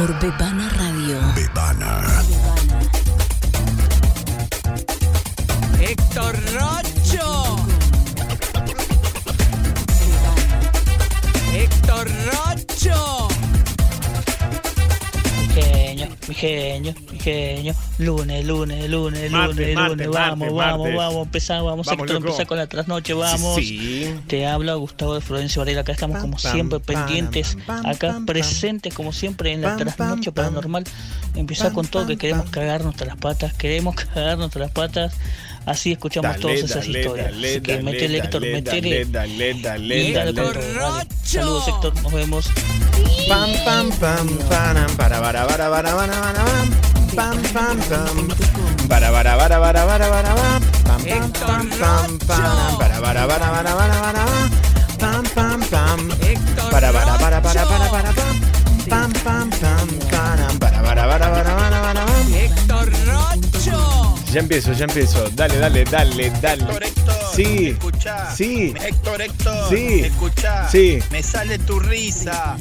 por Bebana Radio. Bebana. Héctor Rocho. Héctor Rocho. Mi genio. Lunes, vamos, empezar con la trasnoche, vamos. Sí. Te habla Gustavo de Florencio Varela, acá estamos como siempre pendientes, acá presentes como siempre en la trasnoche paranormal. Empezar con todo que queremos cagar nuestras patas, así escuchamos todas esas historias. Así que métele, Héctor, métele. Saludos, Héctor, nos vemos. Ya empiezo. Dale. Héctor, sí. Escuchá. Sí. Héctor. Sí. Escuchá. Sí. Me sale tu risa.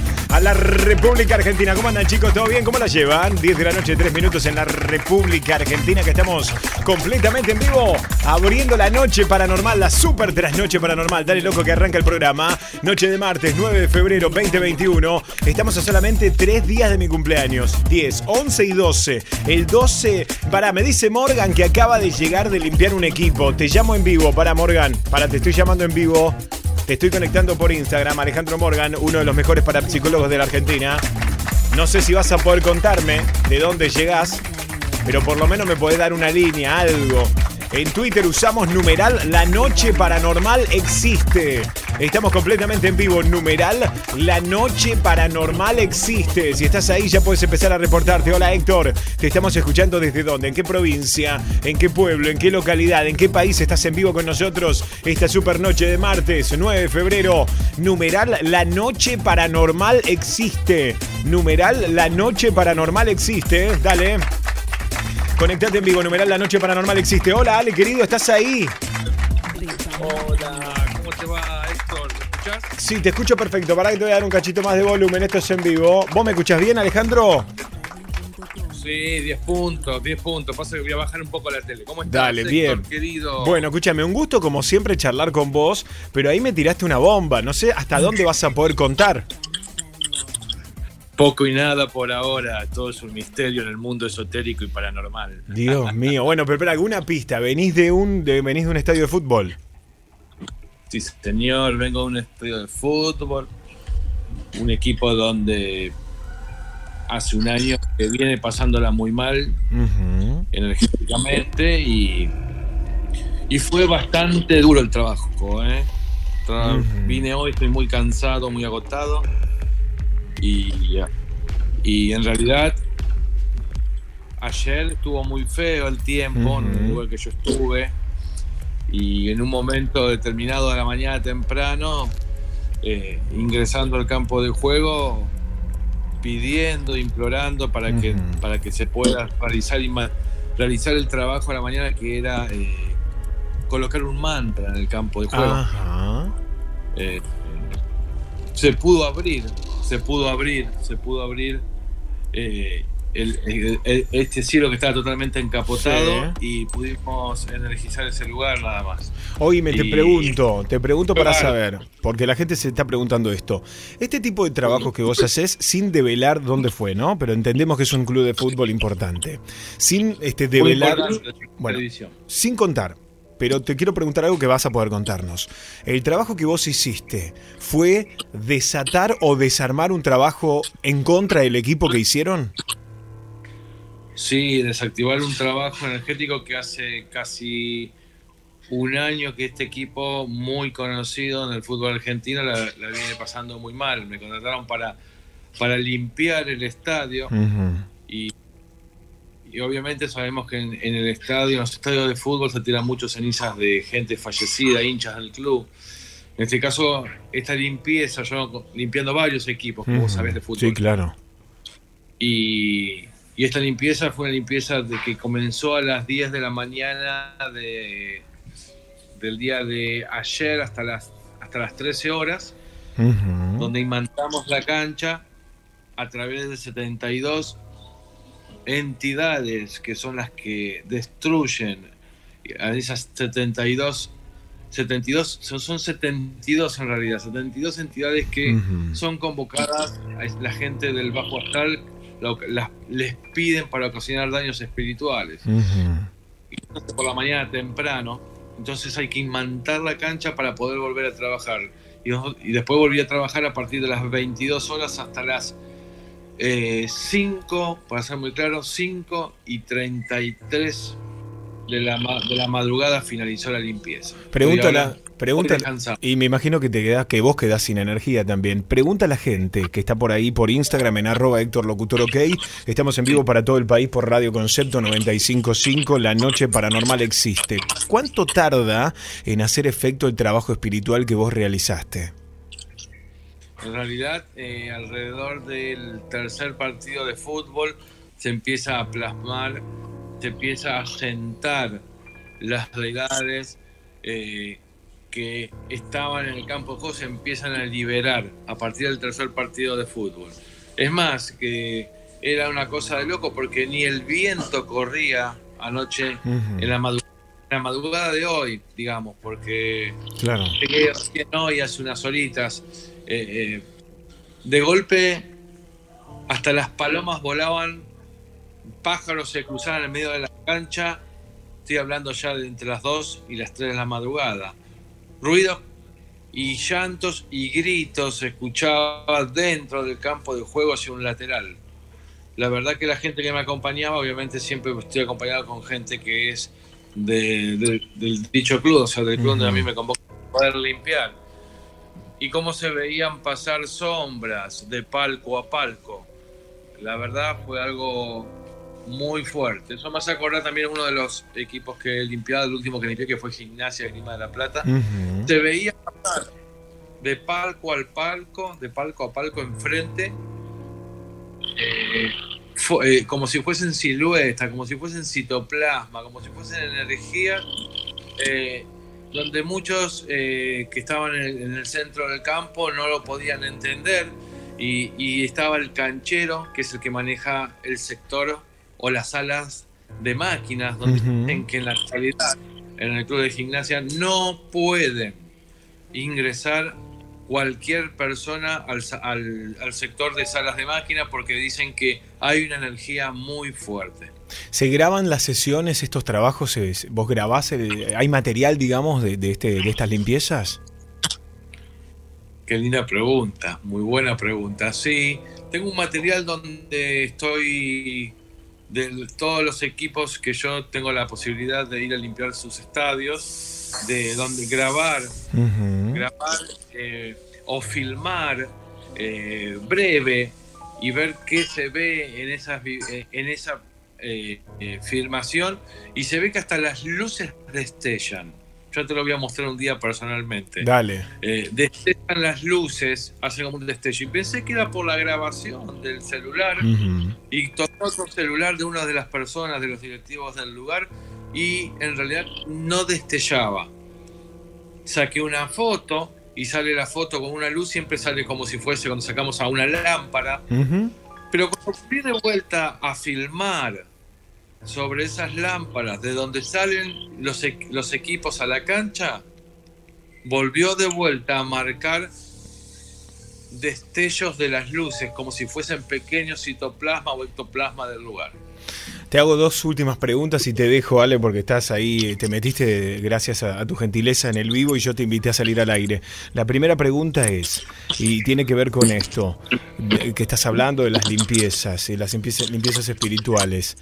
a la República Argentina. ¿Cómo andan, chicos? ¿Todo bien? ¿Cómo la llevan? 10 de la noche, 3 minutos en la República Argentina, que estamos completamente en vivo, abriendo la noche paranormal, la super trasnoche paranormal. Dale, loco, que arranca el programa. Noche de martes, 9 de febrero, 2021. Estamos a solamente 3 días de mi cumpleaños. 10, 11 y 12. El 12, pará, me dice Morgan que acaba de llegar de limpiar un equipo. Te llamo en vivo, pará, Morgan. Pará, te estoy llamando en vivo. Te estoy conectando por Instagram, Alejandro Morgan, uno de los mejores parapsicólogos de la Argentina. No sé si vas a poder contarme de dónde llegás, pero por lo menos me podés dar una línea, algo. En Twitter usamos numeral La Noche Paranormal Existe. Estamos completamente en vivo, numeral La Noche Paranormal Existe. Si estás ahí ya puedes empezar a reportarte. Hola, Héctor, te estamos escuchando desde dónde, en qué provincia, en qué pueblo, en qué localidad, en qué país estás en vivo con nosotros esta super noche de martes 9 de febrero. Numeral La Noche Paranormal Existe. Numeral La Noche Paranormal Existe. Dale. Conectate en vivo, numeral La Noche Paranormal Existe. Hola, Ale, querido, ¿estás ahí? Hola, ¿cómo te va, Héctor? ¿Me escuchás? Sí, te escucho perfecto. Pará que te voy a dar un cachito más de volumen. Esto es en vivo. ¿Vos me escuchás bien, Alejandro? Sí, 10 puntos. Pasa que voy a bajar un poco la tele. ¿Cómo estás, Dale, Héctor, bien. Querido? Bueno, escúchame, un gusto como siempre charlar con vos, pero ahí me tiraste una bomba. No sé hasta dónde vas a poder contar. Poco y nada por ahora, todo es un misterio en el mundo esotérico y paranormal. Dios mío, bueno, pero espera, alguna pista, venís de un estadio de fútbol. Sí, señor, vengo de un estadio de fútbol, un equipo donde hace un año que viene pasándola muy mal, energéticamente, y fue bastante duro el trabajo, ¿eh? Vine hoy, estoy muy cansado, muy agotado. Y en realidad ayer estuvo muy feo el tiempo en el lugar que yo estuve, y en un momento determinado de la mañana temprano, ingresando al campo de juego, pidiendo, implorando para que se pueda realizar el trabajo a la mañana, que era colocar un mantra en el campo de juego. Se pudo abrir, este cielo que estaba totalmente encapotado, sí, y pudimos energizar ese lugar nada más. Oíme, te pregunto para saber, porque la gente se está preguntando esto. Este tipo de trabajos que vos hacés, sin develar dónde fue, ¿no? Pero entendemos que es un club de fútbol importante. Sin develar, bueno, sin contar. Pero te quiero preguntar algo que vas a poder contarnos. ¿El trabajo que vos hiciste fue desatar o desarmar un trabajo en contra del equipo que hicieron? Sí, desactivar un trabajo energético que hace casi un año que este equipo muy conocido en el fútbol argentino la viene pasando muy mal. Me contrataron para limpiar el estadio, uh-huh, y obviamente sabemos que en los estadios de fútbol se tiran muchas cenizas de gente fallecida, hinchas del club. En este caso, esta limpieza, yo limpiando varios equipos, como vos sabés, de fútbol. Sí, claro. Y esta limpieza fue una limpieza que comenzó a las 10 de la mañana del día de ayer hasta las 13 horas, uh-huh, donde imantamos la cancha a través de 72 entidades que son las que destruyen a esas 72 en realidad, 72 entidades que, uh-huh, son convocadas a la gente del bajo astral, les piden para ocasionar daños espirituales. Uh-huh. Entonces, por la mañana temprano, entonces hay que imantar la cancha para poder volver a trabajar. Y después volví a trabajar a partir de las 22 horas hasta las 5, para ser muy claro, 5 y 33 de la madrugada finalizó la limpieza. Pregunta, y me imagino que vos quedás sin energía también. Pregunta a la gente que está por ahí por Instagram en @HéctorLocutorOK. Estamos en vivo para todo el país por Radio Concepto 95.5. La Noche Paranormal Existe. ¿Cuánto tarda en hacer efecto el trabajo espiritual que vos realizaste? En realidad, alrededor del tercer partido de fútbol se empieza a plasmar, se empieza a sentar las deidades que estaban en el campo de juego, se empiezan a liberar a partir del tercer partido de fútbol. Es más, que era una cosa de loco porque ni el viento corría anoche, uh-huh, en la madrugada de hoy, digamos, porque claro, llegué recién hoy, hace unas horitas. De golpe hasta las palomas volaban, pájaros se cruzaban en medio de la cancha. Estoy hablando ya de entre las 2 y las 3 de la madrugada. Ruidos y llantos y gritos se escuchaba dentro del campo de juego hacia un lateral. La verdad que la gente que me acompañaba, obviamente siempre estoy acompañado con gente que es del dicho club, o sea, del club, uh-huh, donde a mí me convocan para poder limpiar. Y cómo se veían pasar sombras de palco a palco. La verdad fue algo muy fuerte. Eso me hace acordar también uno de los equipos que limpiaba, el último que limpié, que fue Gimnasia de Lima de la Plata. Uh-huh. Se veía pasar de palco al palco, de palco a palco enfrente, como si fuesen siluetas, como si fuesen citoplasma, como si fuesen energía. Donde muchos que estaban en el centro del campo no lo podían entender, y estaba el canchero, que es el que maneja el sector o las salas de máquinas, donde, uh-huh, dicen que en la actualidad en el club de Gimnasia no pueden ingresar cualquier persona al sector de salas de máquinas porque dicen que hay una energía muy fuerte. ¿Se graban las sesiones, estos trabajos? ¿Vos grabás? ¿Hay material, digamos, de estas limpiezas? Qué linda pregunta, muy buena pregunta. Sí, tengo un material donde estoy de todos los equipos que yo tengo la posibilidad de ir a limpiar sus estadios, de donde grabar, uh-huh, o filmar breve y ver qué se ve en esa filmación, y se ve que hasta las luces destellan. Yo te lo voy a mostrar un día personalmente. Dale. Destellan las luces, hacen como un destello. Y pensé que era por la grabación del celular, uh-huh, y tocó el celular de una de las personas, de los directivos del lugar, y en realidad no destellaba. Saqué una foto y sale la foto con una luz, siempre sale como si fuese cuando sacamos a una lámpara. Uh-huh. Pero cuando fui de vuelta a filmar sobre esas lámparas de donde salen los equipos a la cancha, volvió de vuelta a marcar destellos de las luces, como si fuesen pequeños citoplasma o ectoplasma del lugar. Te hago dos últimas preguntas y te dejo, Ale, porque estás ahí, te metiste gracias a tu gentileza en el vivo y yo te invité a salir al aire. La primera pregunta es, y tiene que ver con esto, que estás hablando de las limpiezas, y las limpiezas espirituales.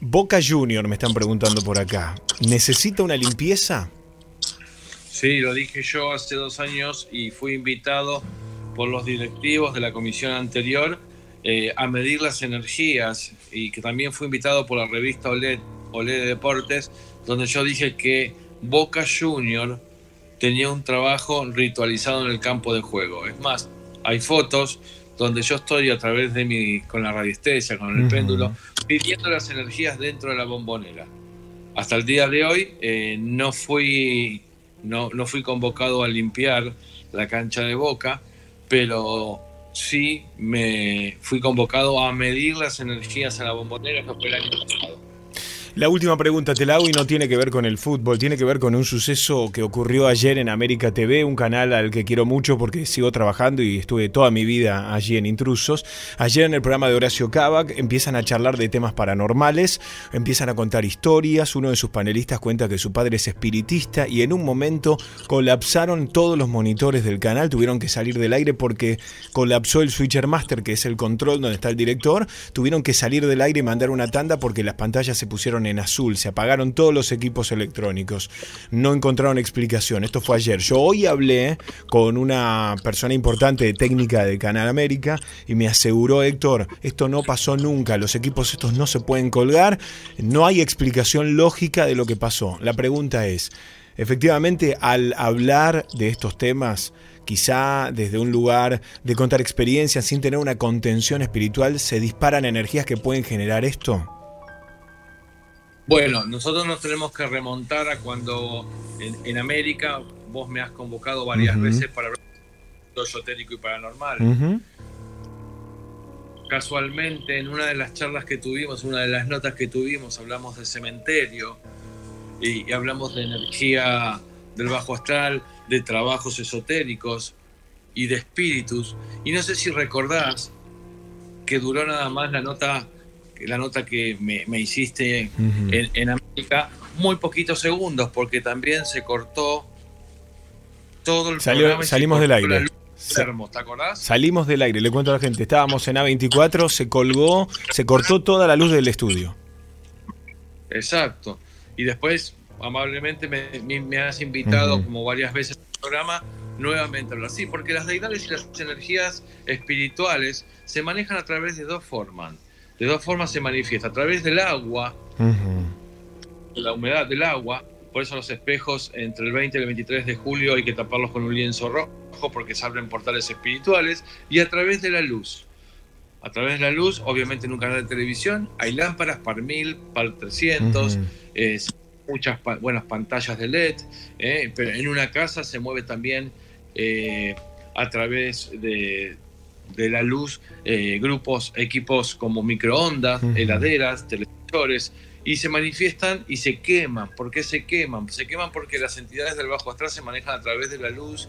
Boca Junior, me están preguntando por acá, ¿necesita una limpieza? Sí, lo dije yo hace 2 años y fui invitado por los directivos de la comisión anterior a medir las energías, y que también fui invitado por la revista Olé de Deportes, donde yo dije que Boca Junior tenía un trabajo ritualizado en el campo de juego. Es más, hay fotos donde yo estoy a través de con la radiestesia, con el péndulo, pidiendo las energías dentro de la bombonera. Hasta el día de hoy no fui convocado a limpiar la cancha de Boca, pero sí me fui convocado a medir las energías en la bombonera que fue el año pasado. La última pregunta te la hago y no tiene que ver con el fútbol, tiene que ver con un suceso que ocurrió ayer en América TV, un canal al que quiero mucho porque sigo trabajando y estuve toda mi vida allí en Intrusos. Ayer en el programa de Horacio Cabak empiezan a charlar de temas paranormales, empiezan a contar historias, uno de sus panelistas cuenta que su padre es espiritista y en un momento colapsaron todos los monitores del canal, tuvieron que salir del aire porque colapsó el switcher master, que es el control donde está el director, tuvieron que salir del aire y mandar una tanda porque las pantallas se pusieron en azul, se apagaron todos los equipos electrónicos, no encontraron explicación. Esto fue ayer. Yo hoy hablé con una persona importante de técnica de Canal América y me aseguró, Héctor, esto no pasó nunca, los equipos estos no se pueden colgar, no hay explicación lógica de lo que pasó. La pregunta es, efectivamente, al hablar de estos temas, quizá desde un lugar de contar experiencias sin tener una contención espiritual, ¿se disparan energías que pueden generar esto? Bueno, nosotros nos tenemos que remontar a cuando en América vos me has convocado varias veces para hablar de esotérico y paranormal. Casualmente, en una de las charlas que tuvimos, una de las notas que tuvimos, hablamos de cementerio y hablamos de energía del bajo astral, de trabajos esotéricos y de espíritus. Y no sé si recordás que duró nada más la nota que me hiciste en América, muy poquitos segundos, porque también se cortó todo el programa. Salimos del aire. ¿Te acordás? Salimos del aire, le cuento a la gente. Estábamos en A24, se cortó toda la luz del estudio. Exacto. Y después, amablemente, me has invitado como varias veces al programa nuevamente a hablar. Sí, porque las deidades y las energías espirituales se manejan a través de dos formas. De dos formas se manifiesta, a través del agua, la humedad del agua, por eso los espejos entre el 20 y el 23 de julio hay que taparlos con un lienzo rojo porque se abren portales espirituales, y a través de la luz. A través de la luz, obviamente en un canal de televisión, hay lámparas par 1000, par 300, muchas buenas pantallas de LED, pero en una casa se mueve también a través de la luz, equipos como microondas, heladeras, televisores, y se manifiestan y se queman. ¿Por qué se queman? Se queman porque las entidades del bajo astral se manejan a través de la luz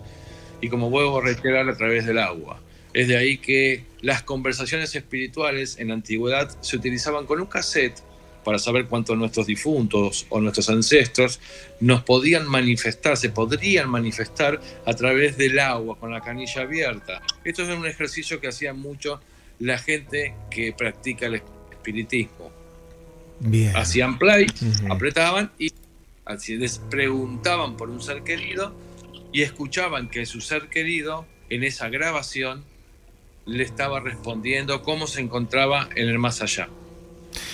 y, como vuelvo a reiterar, a través del agua. Es de ahí que las conversaciones espirituales en la antigüedad se utilizaban con un cassette para saber cuántos nuestros difuntos o nuestros ancestros nos podían manifestar, se podrían manifestar a través del agua, con la canilla abierta. Esto es un ejercicio que hacía mucho la gente que practica el espiritismo. Bien. Hacían play, apretaban y así les preguntaban por un ser querido y escuchaban que su ser querido en esa grabación le estaba respondiendo cómo se encontraba en el más allá.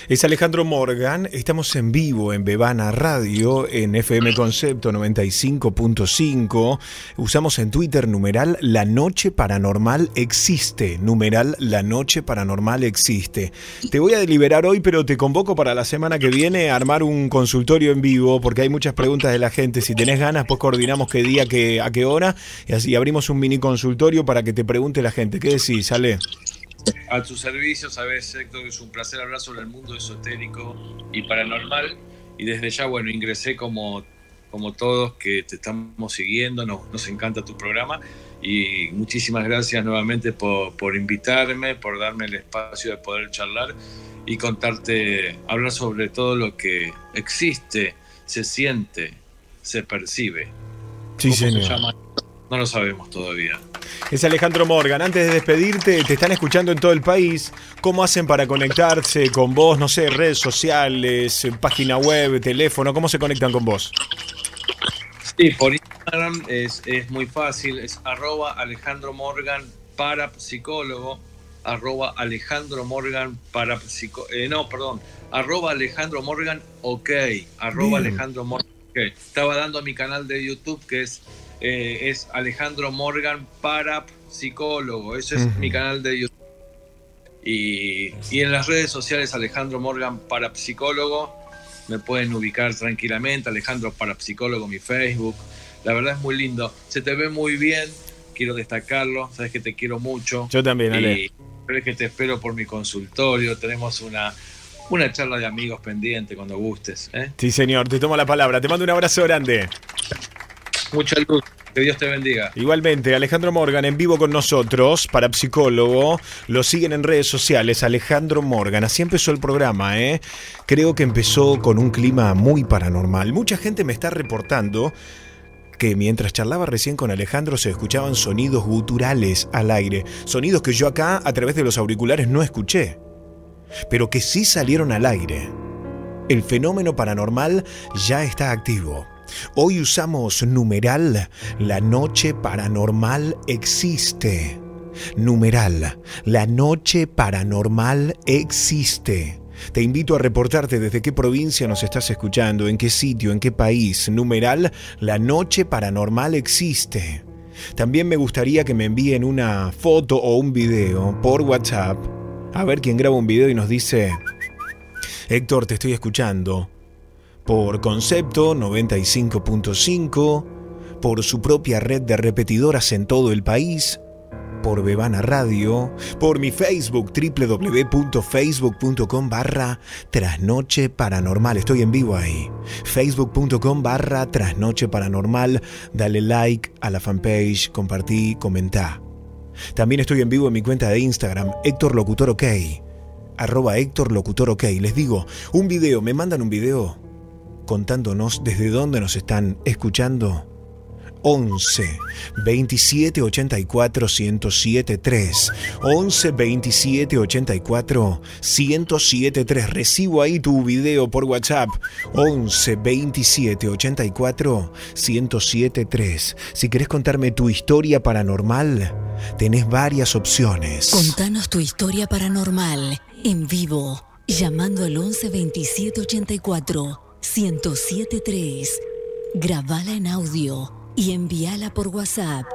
Es Alejandro Morgan, estamos en vivo en Bebana Radio, en FM Concepto 95.5, usamos en Twitter numeral La Noche Paranormal Existe, numeral La Noche Paranormal Existe. Te voy a deliberar hoy, pero te convoco para la semana que viene a armar un consultorio en vivo, porque hay muchas preguntas de la gente. Si tenés ganas, pues coordinamos qué día, a qué hora, y así abrimos un mini consultorio para que te pregunte la gente. ¿Qué decís, Ale? A tus servicios, sabes, Héctor, que es un placer hablar sobre el mundo esotérico y paranormal. Y desde ya, bueno, ingresé como todos que te estamos siguiendo, nos encanta tu programa. Y muchísimas gracias nuevamente por invitarme, por darme el espacio de poder charlar y contarte, hablar sobre todo lo que existe, se siente, se percibe. Sí, señor. ¿Cómo se llama? No lo sabemos todavía. Es Alejandro Morgan. Antes de despedirte, te están escuchando en todo el país. ¿Cómo hacen para conectarse con vos? No sé, redes sociales, página web, teléfono. ¿Cómo se conectan con vos? Sí, por Instagram es muy fácil. Es @AlejandroMorganParapsicólogo. @AlejandroMorganParapsicólogo. No, perdón. @AlejandroMorganOK. @AlejandroMorganOK. Estaba dando mi canal de YouTube que es Alejandro Morgan Parapsicólogo. Ese es mi canal de YouTube. Y en las redes sociales, Alejandro Morgan Parapsicólogo. Me pueden ubicar tranquilamente. Alejandro Parapsicólogo, mi Facebook. La verdad es muy lindo. Se te ve muy bien. Quiero destacarlo. Sabes que te quiero mucho. Yo también, Ale. Pero es que te espero por mi consultorio. Tenemos una charla de amigos pendiente cuando gustes, ¿eh? Sí, señor. Te tomo la palabra. Te mando un abrazo grande. Mucha luz, que Dios te bendiga. Igualmente, Alejandro Morgan en vivo con nosotros, parapsicólogo. Lo siguen en redes sociales, Alejandro Morgan. Así empezó el programa, ¿eh? Creo que empezó con un clima muy paranormal. Mucha gente me está reportando que mientras charlaba recién con Alejandro se escuchaban sonidos guturales al aire. Sonidos que yo acá, a través de los auriculares, no escuché, pero que sí salieron al aire. El fenómeno paranormal ya está activo. Hoy usamos numeral, la noche paranormal existe. Numeral, la noche paranormal existe. Te invito a reportarte desde qué provincia nos estás escuchando, en qué sitio, en qué país. Numeral, la noche paranormal existe. También me gustaría que me envíen una foto o un video por WhatsApp. A ver quién graba un video y nos dice: Héctor, te estoy escuchando por Concepto 95.5, por su propia red de repetidoras en todo el país, por Bebana Radio, por mi Facebook, www.facebook.com/trasnoche paranormal. Estoy en vivo ahí. facebook.com/trasnoche paranormal. Dale like a la fanpage, compartí, comentá. También estoy en vivo en mi cuenta de Instagram, Héctor Locutor OK, @HéctorLocutorOK. Les digo, un video, me mandan un video contándonos desde dónde nos están escuchando. 11 27 84 1073, 11 27 84 1073. Recibo ahí tu video por WhatsApp, 11 27 84 1073. Si querés contarme tu historia paranormal, tenés varias opciones. Contanos tu historia paranormal en vivo llamando al 11 27 84 1073. Grabala en audio y envíala por WhatsApp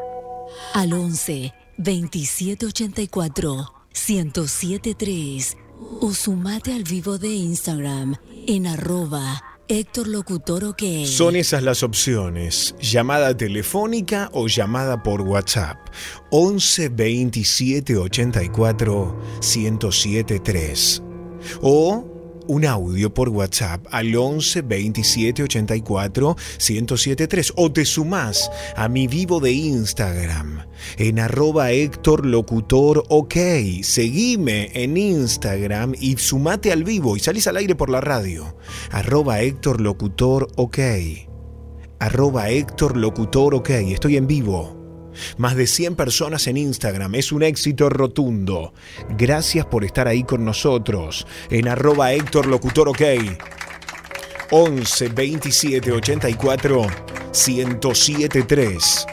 al 11 27 84 1073, o sumate al vivo de Instagram en @HéctorLocutorOK. Son esas las opciones: llamada telefónica o llamada por WhatsApp. 11 27 84 1073, o un audio por WhatsApp al 11 27 84 1073, o te sumás a mi vivo de Instagram en @HéctorLocutorOK. Seguime en Instagram y sumate al vivo y salís al aire por la radio. @HéctorLocutorOK. @HéctorLocutorOK. Estoy en vivo. Más de 100 personas en Instagram. Es un éxito rotundo. Gracias por estar ahí con nosotros en @HéctorLocutorOK. 11 27 84 1073.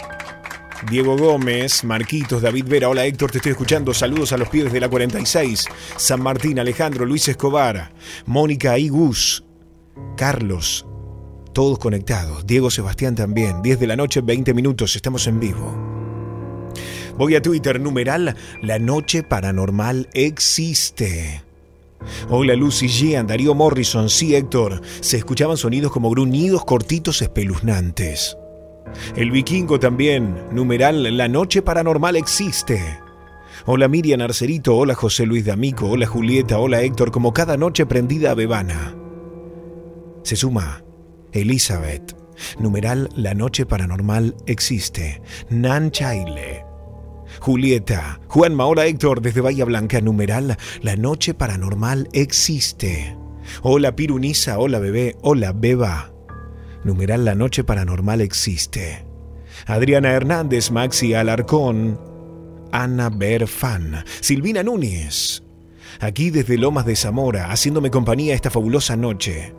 Diego Gómez, Marquitos, David Vera. Hola, Héctor, te estoy escuchando. Saludos a los pibes de la 46. San Martín, Alejandro, Luis Escobar, Mónica Igus, Carlos. Todos conectados. Diego Sebastián también. 10 de la noche, 20 minutos. Estamos en vivo. Voy a Twitter. Numeral, la noche paranormal existe. Hola, Lucy Gian, Darío Morrison. Sí, Héctor. Se escuchaban sonidos como gruñidos cortitos espeluznantes. El Vikingo también. Numeral, la noche paranormal existe. Hola Miriam Arcerito, hola José Luis D'Amico, hola Julieta, hola Héctor, como cada noche prendida a Bebana. Se suma Elizabeth, numeral La Noche Paranormal Existe, Nan Chaile. Julieta, Juanma, hola Héctor, desde Bahía Blanca, numeral La Noche Paranormal Existe. Hola Pirunisa, hola bebé, hola Beba, numeral La Noche Paranormal Existe. Adriana Hernández, Maxi Alarcón, Ana Berfan, Silvina Núñez, aquí desde Lomas de Zamora, haciéndome compañía esta fabulosa noche.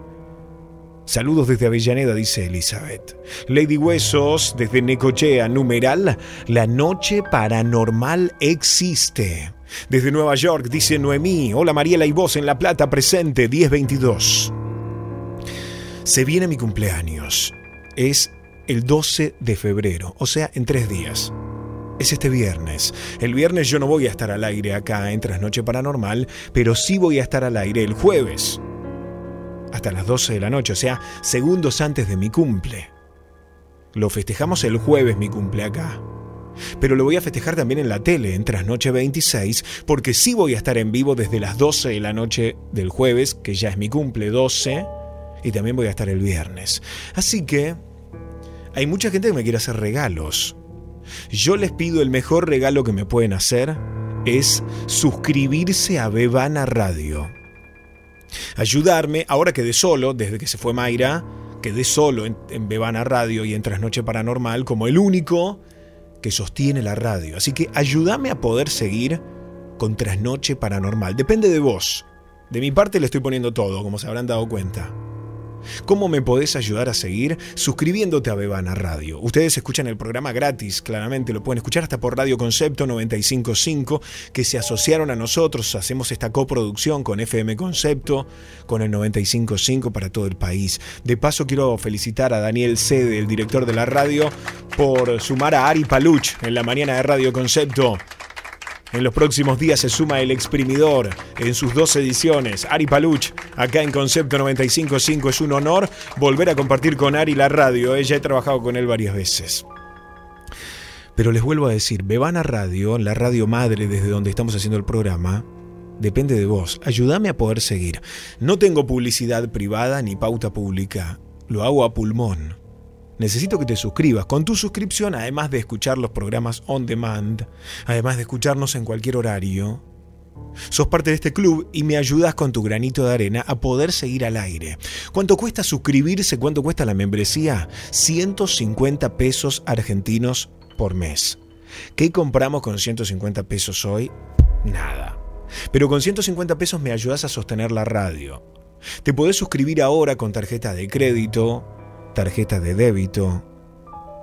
Saludos desde Avellaneda, dice Elizabeth. Lady Huesos, desde Necochea, numeral La Noche Paranormal Existe. Desde Nueva York, dice Noemí, hola Mariela y vos en La Plata, presente, 1022. Se viene mi cumpleaños, es el 12 de febrero, o sea, en 3 días. Es este viernes. El viernes yo no voy a estar al aire acá en Trasnoche Paranormal, pero sí voy a estar al aire el jueves, hasta las 12 de la noche, o sea, segundos antes de mi cumple. Lo festejamos el jueves, mi cumple acá. Pero lo voy a festejar también en la tele, en Trasnoche 26, porque sí voy a estar en vivo desde las 12 de la noche del jueves, que ya es mi cumple 12, y también voy a estar el viernes. Así que hay mucha gente que me quiere hacer regalos. Yo les pido, el mejor regalo que me pueden hacer es suscribirse a Bebana Radio. Ayudarme, ahora quedé solo, desde que se fue Mayra, quedé solo en Bebana Radio y en Trasnoche Paranormal como el único que sostiene la radio. Así que ayúdame a poder seguir con Trasnoche Paranormal. Depende de vos. De mi parte le estoy poniendo todo, como se habrán dado cuenta. ¿Cómo me podés ayudar a seguir? Suscribiéndote a Bebana Radio. Ustedes escuchan el programa gratis, claramente lo pueden escuchar hasta por Radio Concepto 95.5, que se asociaron a nosotros. Hacemos esta coproducción con FM Concepto, con el 95.5 para todo el país. De paso quiero felicitar a Daniel Cede, el director de la radio, por sumar a Ari Paluch en la mañana de Radio Concepto. En los próximos días se suma El Exprimidor en sus 2 ediciones. Ari Paluch, acá en Concepto 95.5. Es un honor volver a compartir con Ari la radio. Ya he trabajado con él varias veces. Pero les vuelvo a decir, Bebana Radio, la radio madre desde donde estamos haciendo el programa, depende de vos. Ayúdame a poder seguir. No tengo publicidad privada ni pauta pública. Lo hago a pulmón. Necesito que te suscribas. Con tu suscripción, además de escuchar los programas on demand, además de escucharnos en cualquier horario, sos parte de este club y me ayudas con tu granito de arena a poder seguir al aire. ¿Cuánto cuesta suscribirse? ¿Cuánto cuesta la membresía? 150 pesos argentinos por mes. ¿Qué compramos con 150 pesos hoy? Nada. Pero con 150 pesos me ayudas a sostener la radio. Te podés suscribir ahora con tarjeta de crédito, tarjeta de débito,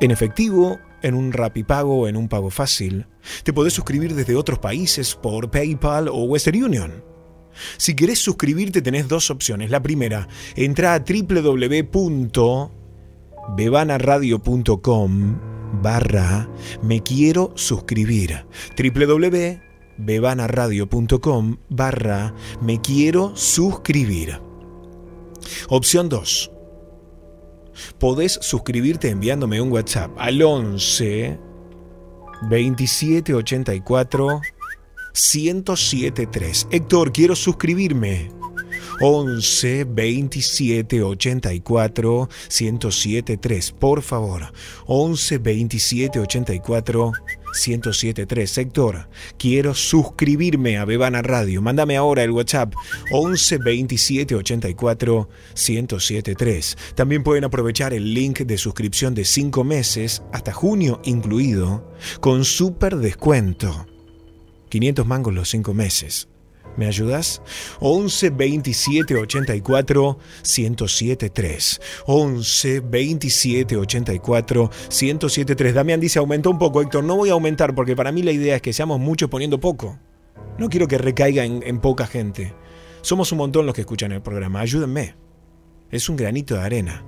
en efectivo, en un Rappi Pago, en un pago fácil. Te podés suscribir desde otros países por Paypal o Western Union. Si querés suscribirte tenés 2 opciones. La primera, entra a www.bebanaradio.com/mequierosuscribir. www.bebanaradio.com/mequierosuscribir. Opción 2. Podés suscribirte enviándome un WhatsApp al 11 27 84 1073. Héctor, quiero suscribirme. 11 27 84 1073. Por favor. 11 27 84 1073. Héctor, quiero suscribirme a Bebana Radio. Mándame ahora el WhatsApp 11 27 84 1073. También pueden aprovechar el link de suscripción de 5 meses hasta junio incluido con super descuento. 500 mangos los 5 meses. ¿Me ayudas? 11 27 84 1073. 11 27 84 1073. Damián dice, aumentó un poco. Héctor, no voy a aumentar porque para mí la idea es que seamos muchos poniendo poco. No quiero que recaiga en poca gente. Somos un montón los que escuchan el programa. Ayúdenme. Es un granito de arena.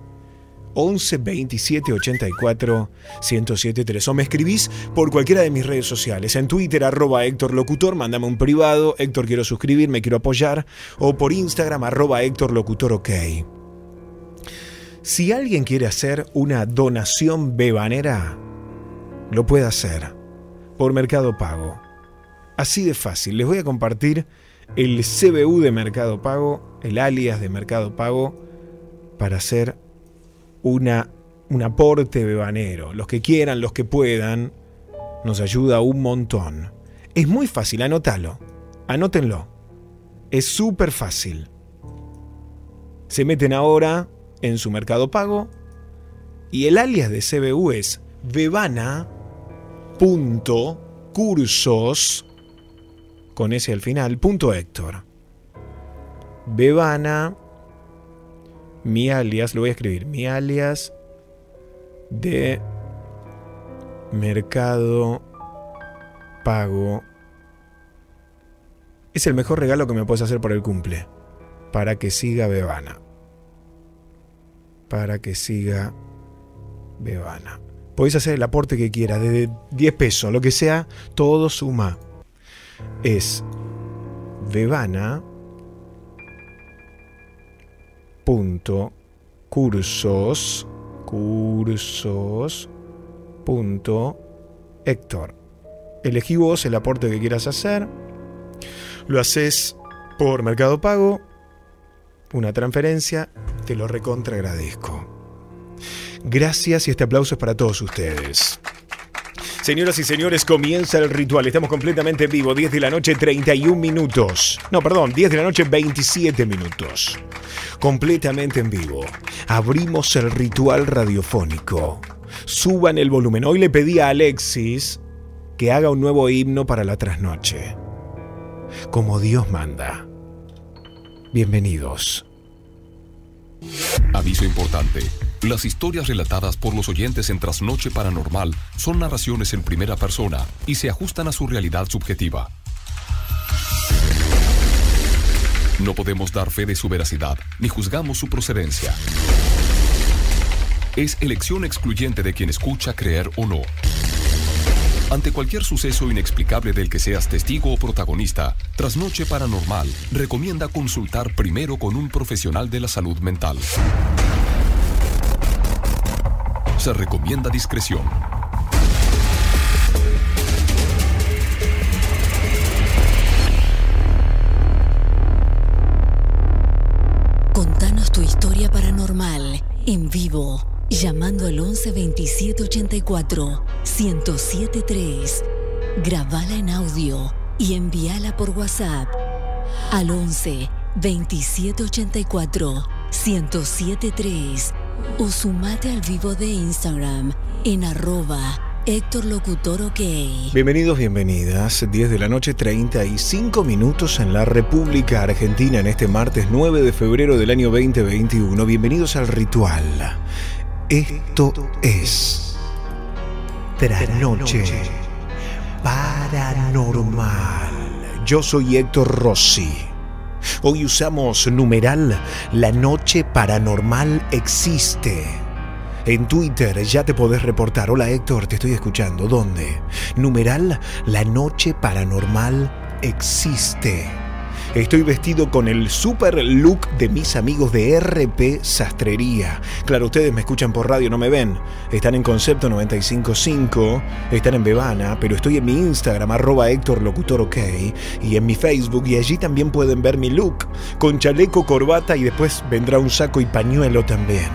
11 27 84 1073. O me escribís por cualquiera de mis redes sociales. En Twitter, @HéctorLocutor, mándame un privado. Héctor, quiero suscribirme, quiero apoyar. O por Instagram, @HéctorLocutorOK. Si alguien quiere hacer una donación bebanera, lo puede hacer por Mercado Pago. Así de fácil. Les voy a compartir el CBU de Mercado Pago, el alias de Mercado Pago, para hacer un aporte bebanero. Los que quieran, los que puedan, nos ayuda un montón. Es muy fácil, anótalo. Anótenlo. Es súper fácil. Se meten ahora en su Mercado Pago y el alias de CBU es bebana.cursos con ese al final, punto Héctor. Bebana, mi alias, lo voy a escribir, mi alias de Mercado Pago. Es el mejor regalo que me puedes hacer por el cumple. Para que siga Bebana. Para que siga Bebana. Podéis hacer el aporte que quieras, desde 10 pesos, lo que sea, todo suma. Es bebana.cursos.Héctor. Elegí vos el aporte que quieras hacer. Lo haces por Mercado Pago, una transferencia, te lo recontra agradezco. Gracias, y este aplauso es para todos ustedes. Señoras y señores, comienza el ritual. Estamos completamente en vivo. 10 de la noche, 31 minutos. No, perdón, 10 de la noche, 27 minutos. Completamente en vivo. Abrimos el ritual radiofónico. Suban el volumen. Hoy le pedí a Alexis que haga un nuevo himno para la trasnoche. Como Dios manda. Bienvenidos. Aviso importante. Las historias relatadas por los oyentes en Trasnoche Paranormal son narraciones en primera persona y se ajustan a su realidad subjetiva. No podemos dar fe de su veracidad, ni juzgamos su procedencia. Es elección excluyente de quien escucha, creer o no. Ante cualquier suceso inexplicable del que seas testigo o protagonista, Trasnoche Paranormal recomienda consultar primero con un profesional de la salud mental. Se recomienda discreción. Contanos tu historia paranormal en vivo, llamando al 11 27 84 1073. Grabala en audio y envíala por WhatsApp al 11 27 84 1073. O sumate al vivo de Instagram en @HéctorLocutorOK. Bienvenidos, bienvenidas. 10 de la noche, 35 minutos en la República Argentina en este martes 9 de febrero del año 2021. Bienvenidos al ritual. Esto es Trasnoche Paranormal. Yo soy Héctor Rossi. Hoy usamos numeral La Noche Paranormal Existe. En Twitter ya te podés reportar. Hola Héctor, te estoy escuchando. ¿Dónde? Numeral La Noche Paranormal Existe. Estoy vestido con el super look de mis amigos de RP Sastrería. Claro, ustedes me escuchan por radio, no me ven. Están en Concepto 95.5, están en Bebana, pero estoy en mi Instagram, @HéctorLocutorOK, y en mi Facebook, y allí también pueden ver mi look, con chaleco, corbata, y después vendrá un saco y pañuelo también.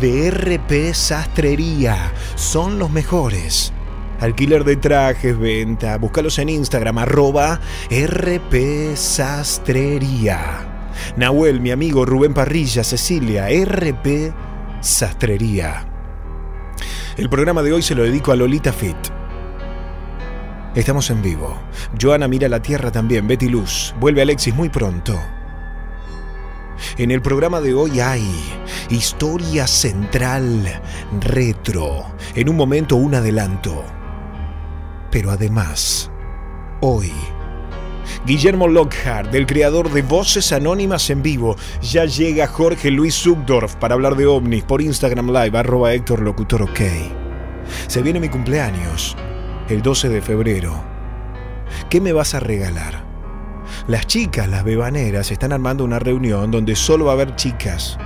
De RP Sastrería, son los mejores. Alquiler de trajes, venta. Búscalos en Instagram, @RP Sastrería. Nahuel, mi amigo, Rubén Parrilla, Cecilia, RP Sastrería. El programa de hoy se lo dedico a Lolita Fit. Estamos en vivo. Joana mira la tierra también, Betty Luz. Vuelve Alexis muy pronto. En el programa de hoy hay Historia Central Retro. En un momento un adelanto. Pero además, hoy, Guillermo Lockhart, el creador de Voces Anónimas en vivo. Ya llega Jorge Luis Sudorf para hablar de ovnis por Instagram Live, @HéctorLocutorOK. Se viene mi cumpleaños, el 12 de febrero. ¿Qué me vas a regalar? Las chicas, las bebaneras, están armando una reunión donde solo va a haber chicas.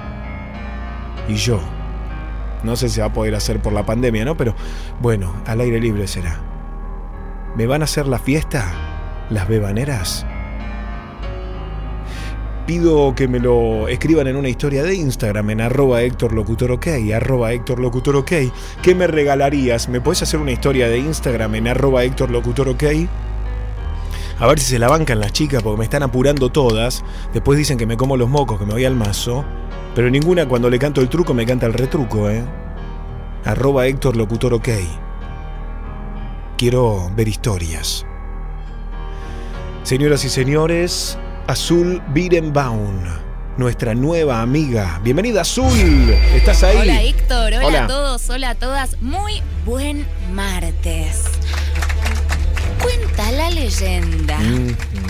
Y yo. No sé si va a poder hacer por la pandemia, ¿no? Pero, bueno, al aire libre será. ¿Me van a hacer la fiesta? las bebaneras? Pido que me lo escriban en una historia de Instagram, en @HéctorLocutorOK, @HéctorLocutorOK. ¿Qué me regalarías? ¿Me puedes hacer una historia de Instagram en @HéctorLocutorOK? A ver si se la bancan las chicas, porque me están apurando todas. Después dicen que me como los mocos, que me voy al mazo. Pero ninguna, cuando le canto el truco, me canta el retruco, ¿eh? @HéctorLocutorOK. Quiero ver historias. Señoras y señores, Azul Birenbaum, nuestra nueva amiga. Bienvenida, Azul. ¿Estás ahí? Hola, Héctor. Hola, hola a todos, hola a todas. Muy buen martes. Cuenta la leyenda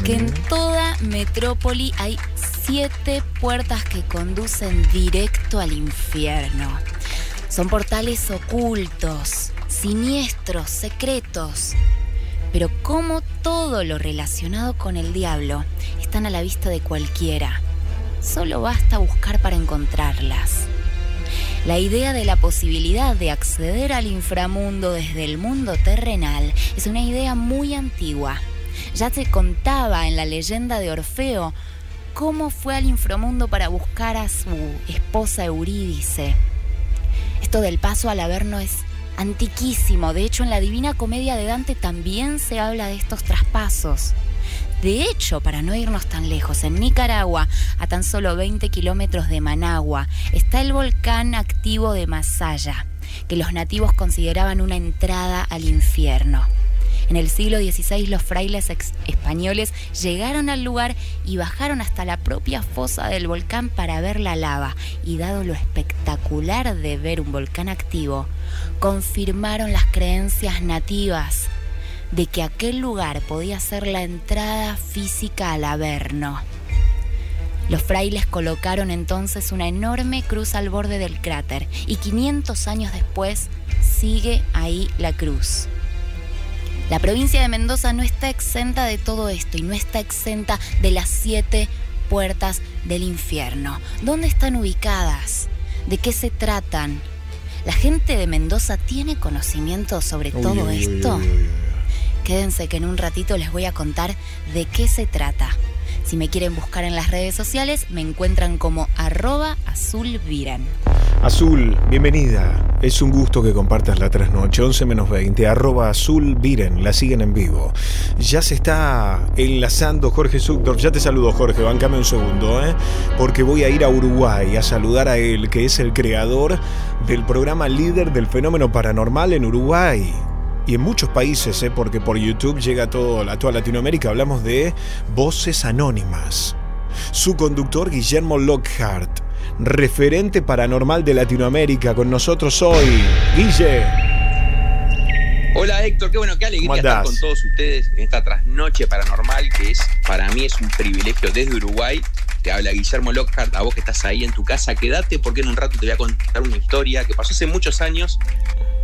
que en toda metrópoli hay 7 puertas que conducen directo al infierno. Son portales ocultos, siniestros, secretos. Pero como todo lo relacionado con el diablo, están a la vista de cualquiera. Solo basta buscar para encontrarlas. La idea de la posibilidad de acceder al inframundo desde el mundo terrenal es una idea muy antigua. Ya se contaba en la leyenda de Orfeo cómo fue al inframundo para buscar a su esposa Eurídice. Esto del paso al Averno es antiquísimo. De hecho, en la Divina Comedia de Dante también se habla de estos traspasos. De hecho, para no irnos tan lejos, en Nicaragua, a tan solo 20 kilómetros de Managua, está el volcán activo de Masaya, que los nativos consideraban una entrada al infierno. En el siglo XVI, los frailes españoles llegaron al lugar y bajaron hasta la propia fosa del volcán para ver la lava. Y dado lo espectacular de ver un volcán activo, confirmaron las creencias nativas de que aquel lugar podía ser la entrada física al Averno. Los frailes colocaron entonces una enorme cruz al borde del cráter y 500 años después sigue ahí la cruz. La provincia de Mendoza no está exenta de todo esto y no está exenta de las 7 puertas del infierno. ¿Dónde están ubicadas? ¿De qué se tratan? ¿La gente de Mendoza tiene conocimiento sobre todo esto? Quédense que en un ratito les voy a contar de qué se trata. Si me quieren buscar en las redes sociales, me encuentran como @azulbiren. Azul, bienvenida. Es un gusto que compartas la trasnoche. 11 menos 20, @azulbiren. La siguen en vivo. Ya se está enlazando Jorge Sudorf. Ya te saludo, Jorge. Bancame un segundo, ¿eh? Porque voy a ir a Uruguay a saludar a él, que es el creador del programa líder del fenómeno paranormal en Uruguay. Y en muchos países, porque por YouTube llega a toda Latinoamérica. Hablamos de Voces Anónimas. Su conductor, Guillermo Lockhart, referente paranormal de Latinoamérica, con nosotros hoy. Guille. Hola, Héctor, qué bueno, qué alegría estar con todos ustedes en esta trasnoche paranormal, que es, para mí es un privilegio desde Uruguay. Te habla Guillermo Lockhart. A vos que estás ahí en tu casa, quédate porque en un rato te voy a contar una historia que pasó hace muchos años,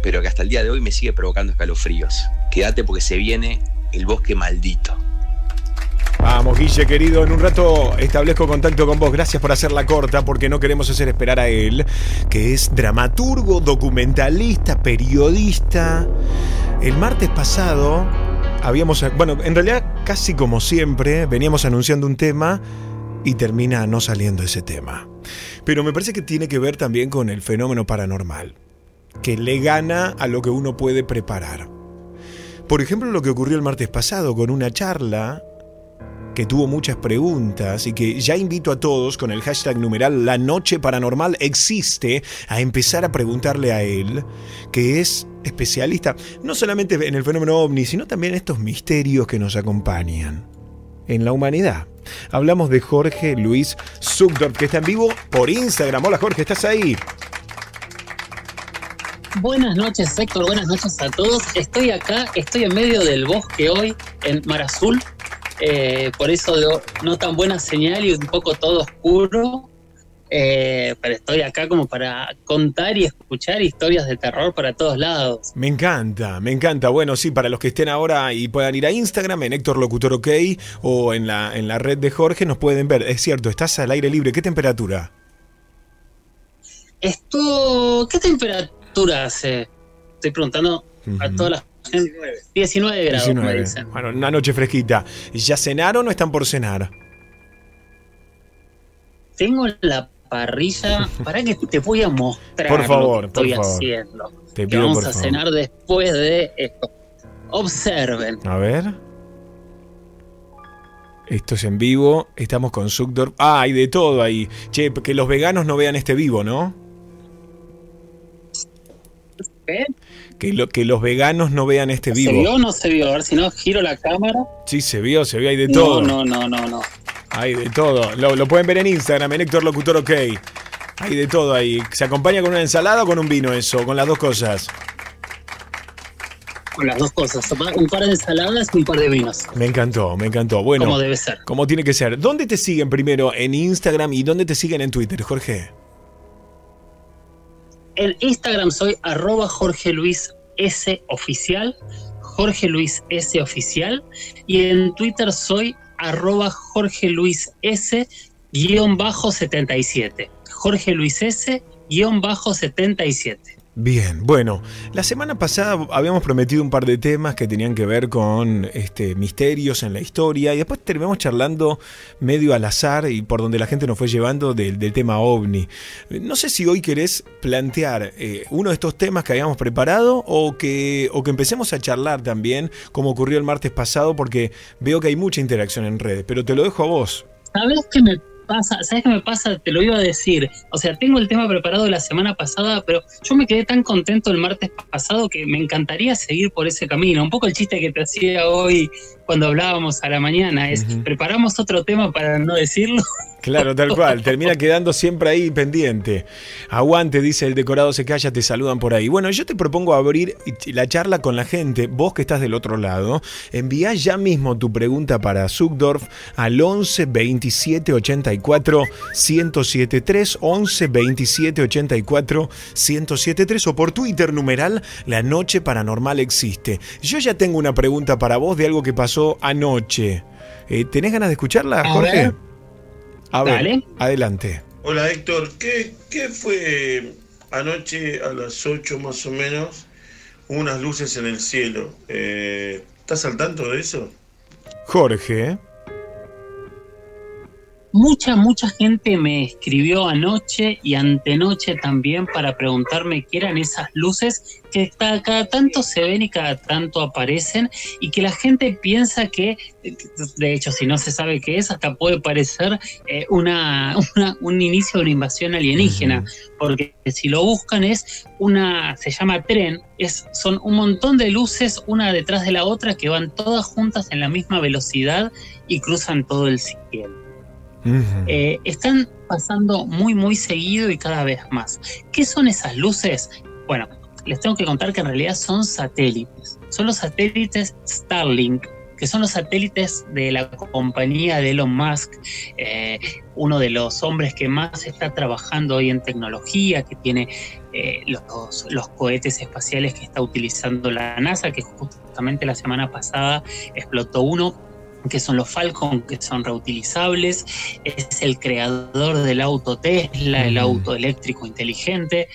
pero que hasta el día de hoy me sigue provocando escalofríos. Quédate porque se viene el bosque maldito. Vamos, Guille, querido. En un rato establezco contacto con vos. Gracias por hacerla corta, porque no queremos hacer esperar a él, que es dramaturgo, documentalista, periodista. El martes pasado habíamos... Bueno, en realidad, casi como siempre, veníamos anunciando un tema y termina no saliendo ese tema. Pero me parece que tiene que ver también con el fenómeno paranormal, que le gana a lo que uno puede preparar. Por ejemplo, lo que ocurrió el martes pasado con una charla que tuvo muchas preguntas y que ya invito a todos con el #, La Noche Paranormal Existe, a empezar a preguntarle a él, que es especialista no solamente en el fenómeno ovni, sino también estos misterios que nos acompañan en la humanidad. Hablamos de Jorge Luis Sudorf, que está en vivo por Instagram. Hola, Jorge, ¿estás ahí? Buenas noches, Héctor, buenas noches a todos. Estoy acá, estoy en medio del bosque hoy, en Mar Azul, por eso no tan buena señal y un poco todo oscuro, pero estoy acá como para contar y escuchar historias de terror para todos lados. Me encanta, me encanta. Bueno, sí, para los que estén ahora y puedan ir a Instagram, en Héctor Locutor OK, o en la red de Jorge, nos pueden ver. Es cierto, estás al aire libre. ¿Qué temperatura? ¿Qué temperatura hace? Estoy preguntando a todas las 19 grados. 19. Me dicen. Bueno, una noche fresquita. ¿Ya cenaron o están por cenar? Tengo la parrilla. Para que te voy a mostrar, por favor, lo que estoy haciendo. Te pido, vamos a cenar después de esto. Observen. A ver. Esto es en vivo. Estamos con Sudorf. Ah, hay de todo ahí. Che, que los veganos no vean este vivo, ¿no? ¿Qué? Que los veganos no vean este vivo. ¿Se vio o no se vio? A ver si no, giro la cámara. Sí, se vio, hay de todo. No. Hay de todo. Lo pueden ver en Instagram, en Héctor Locutor OK. Hay de todo ahí. ¿Se acompaña con una ensalada o con un vino eso? Con las dos cosas. Con las dos cosas. Un par de ensaladas y un par de vinos. Me encantó, me encantó. Bueno. Como debe ser. Como tiene que ser. ¿Dónde te siguen primero en Instagram y dónde te siguen en Twitter, Jorge? En Instagram soy @JorgeLuisSOficial, Jorge Luis S Oficial, y en Twitter soy @JorgeLuisS_77. Jorge Luis S -77. Bien, bueno, la semana pasada habíamos prometido un par de temas que tenían que ver con misterios en la historia, y después terminamos charlando medio al azar y por donde la gente nos fue llevando del tema ovni. No sé si hoy querés plantear uno de estos temas que habíamos preparado o que empecemos a charlar también, como ocurrió el martes pasado, porque veo que hay mucha interacción en redes, pero te lo dejo a vos. ¿Sabés qué me pasa? ¿Sabes qué me pasa? Te lo iba a decir. O sea, tengo el tema preparado de la semana pasada, pero yo me quedé tan contento el martes pasado que me encantaría seguir por ese camino. Un poco el chiste que te hacía hoy cuando hablábamos a la mañana es, preparamos otro tema para no decirlo. Claro, tal cual. Termina quedando siempre ahí pendiente. Aguante, dice el decorado se calla, te saludan por ahí. Bueno, yo te propongo abrir la charla con la gente. Vos que estás del otro lado, enviá ya mismo tu pregunta para Sudorf al 11 27 84 1073, 11 27 84 1073, o por Twitter numeral La Noche Paranormal Existe. Yo ya tengo una pregunta para vos de algo que pasó anoche. ¿Tenés ganas de escucharla, Jorge? Ver. A ver, dale. Adelante. Hola Héctor, ¿qué fue anoche a las 8 más o menos? Unas luces en el cielo. ¿Estás al tanto de eso? Jorge. Mucha gente me escribió anoche y antenoche también para preguntarme qué eran esas luces que cada tanto se ven y cada tanto aparecen, y que la gente piensa que, de hecho, si no se sabe qué es, hasta puede parecer un inicio de una invasión alienígena, porque si lo buscan es se llama tren, son un montón de luces una detrás de la otra que van todas juntas en la misma velocidad y cruzan todo el cielo. Están pasando muy seguido y cada vez más. ¿Qué son esas luces? Bueno, les tengo que contar que en realidad son satélites. Son los satélites Starlink, que son los satélites de la compañía de Elon Musk, uno de los hombres que más está trabajando hoy en tecnología, que tiene los cohetes espaciales que está utilizando la NASA, que justamente la semana pasada explotó uno, que son los Falcon, que son reutilizables. Es el creador del auto Tesla, el auto eléctrico inteligente.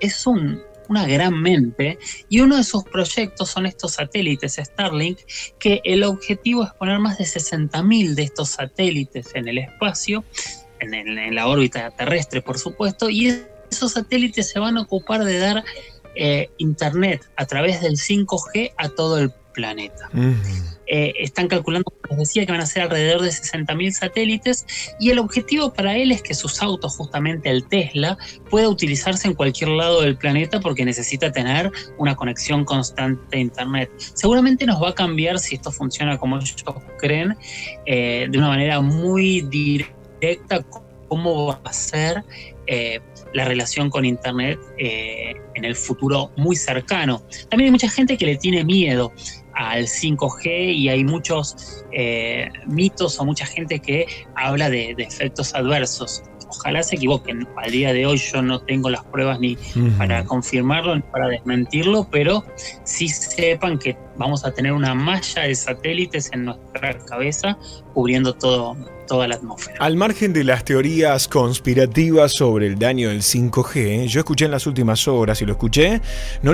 Es una gran mente, y uno de sus proyectos son estos satélites Starlink, que el objetivo es poner más de 60.000 de estos satélites en el espacio, en la órbita terrestre, por supuesto, y esos satélites se van a ocupar de dar internet a través del 5G a todo el planeta. Están calculando, como les decía, que van a ser alrededor de 60.000 satélites, y el objetivo para él es que sus autos, justamente el Tesla, pueda utilizarse en cualquier lado del planeta, porque necesita tener una conexión constante a internet. Seguramente nos va a cambiar, si esto funciona como ellos creen, de una manera muy directa, cómo va a ser la relación con internet en el futuro muy cercano. También hay mucha gente que le tiene miedo al 5G, y hay muchos mitos o mucha gente que habla de efectos adversos. Ojalá se equivoquen. Al día de hoy yo no tengo las pruebas ni para confirmarlo ni para desmentirlo, pero sí sepan que vamos a tener una malla de satélites en nuestra cabeza cubriendo toda la atmósfera. Al margen de las teorías conspirativas sobre el daño del 5G, yo escuché en las últimas horas, y no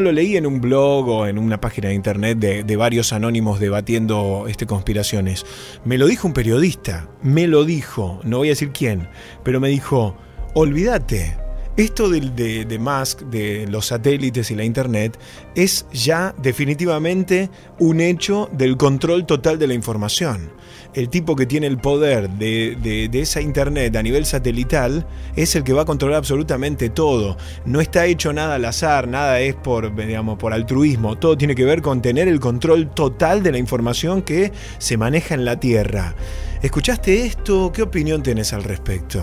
lo leí en un blog o en una página de internet de varios anónimos debatiendo conspiraciones. Me lo dijo un periodista, no voy a decir quién, pero me dijo, olvídate. Esto de Musk, de los satélites y la internet, es ya definitivamente un hecho del control total de la información. El tipo que tiene el poder de esa internet a nivel satelital es el que va a controlar absolutamente todo. No está hecho nada al azar, nada es por altruismo. Todo tiene que ver con tener el control total de la información que se maneja en la Tierra. ¿Escuchaste esto? ¿Qué opinión tenés al respecto?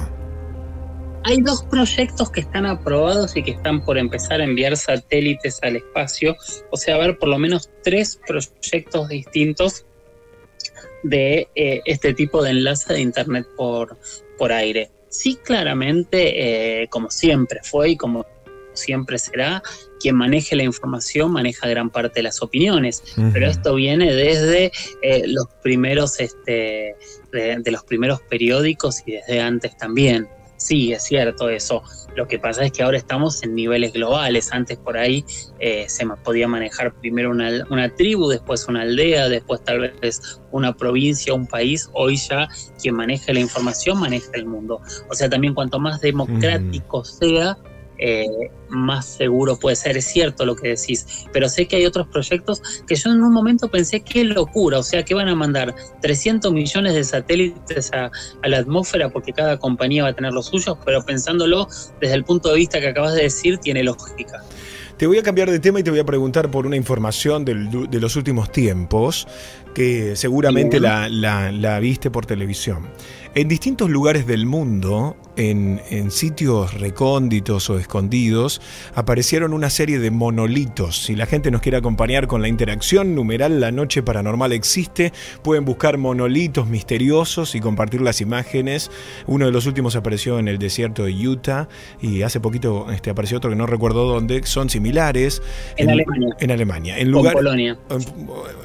Hay dos proyectos que están aprobados y que están por empezar a enviar satélites al espacio. O sea, va a haber por lo menos 3 proyectos distintos de este tipo de enlace de internet por aire. Sí, claramente, como siempre fue y como siempre será, quien maneje la información maneja gran parte de las opiniones. Uh-huh. Pero esto viene desde los primeros, de los primeros periódicos y desde antes también. Sí, es cierto eso. Lo que pasa es que ahora estamos en niveles globales. Antes por ahí se podía manejar primero una tribu, después una aldea, después tal vez una provincia, un país. Hoy ya quien maneja la información maneja el mundo. O sea, también cuanto más democrático sea, más seguro puede ser. Es cierto lo que decís, pero sé que hay otros proyectos que yo en un momento pensé, qué locura, o sea, que van a mandar 300 millones de satélites a la atmósfera porque cada compañía va a tener los suyos, pero pensándolo desde el punto de vista que acabas de decir, tiene lógica. Te voy a cambiar de tema y te voy a preguntar por una información de los últimos tiempos que seguramente la viste por televisión. En distintos lugares del mundo, en sitios recónditos o escondidos, aparecieron una serie de monolitos. Si la gente nos quiere acompañar con la interacción, numeral La Noche Paranormal Existe, pueden buscar monolitos misteriosos y compartir las imágenes. Uno de los últimos apareció en el desierto de Utah y hace poquito apareció otro que no recuerdo dónde. Son similares. En Alemania. En Polonia.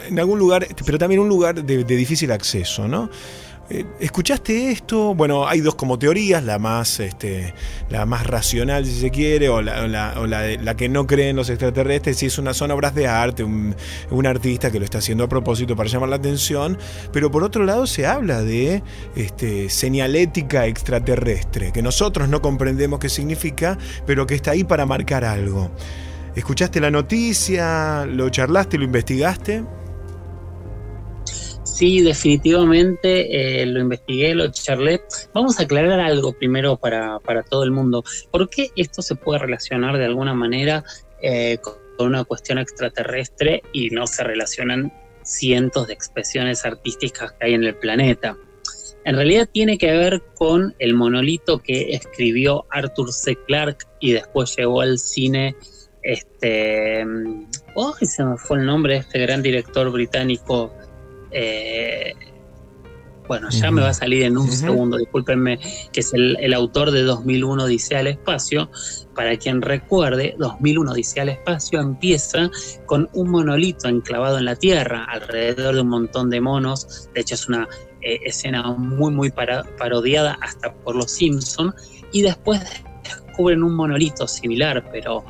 En algún lugar, pero también un lugar de difícil acceso, ¿no? ¿Escuchaste esto? Bueno, hay dos como teorías, la más racional, si se quiere, o la que no creen los extraterrestres, si es una zona obras de arte, un artista que lo está haciendo a propósito para llamar la atención, pero por otro lado se habla de señalética extraterrestre, que nosotros no comprendemos qué significa, pero que está ahí para marcar algo. ¿Escuchaste la noticia? ¿Lo charlaste? ¿Lo investigaste? Sí, definitivamente lo investigué, lo charlé. Vamos a aclarar algo primero para todo el mundo. ¿Por qué esto se puede relacionar de alguna manera con una cuestión extraterrestre y no se relacionan cientos de expresiones artísticas que hay en el planeta? En realidad tiene que ver con el monolito que escribió Arthur C. Clarke y después llegó al cine... se me fue el nombre de este gran director británico... me va a salir en un segundo, discúlpenme, que es el autor de 2001 Odisea al Espacio. Para quien recuerde, 2001 Odisea al Espacio empieza con un monolito enclavado en la Tierra, alrededor de un montón de monos. De hecho es una escena muy parodiada hasta por los Simpson, y después descubren un monolito similar, pero...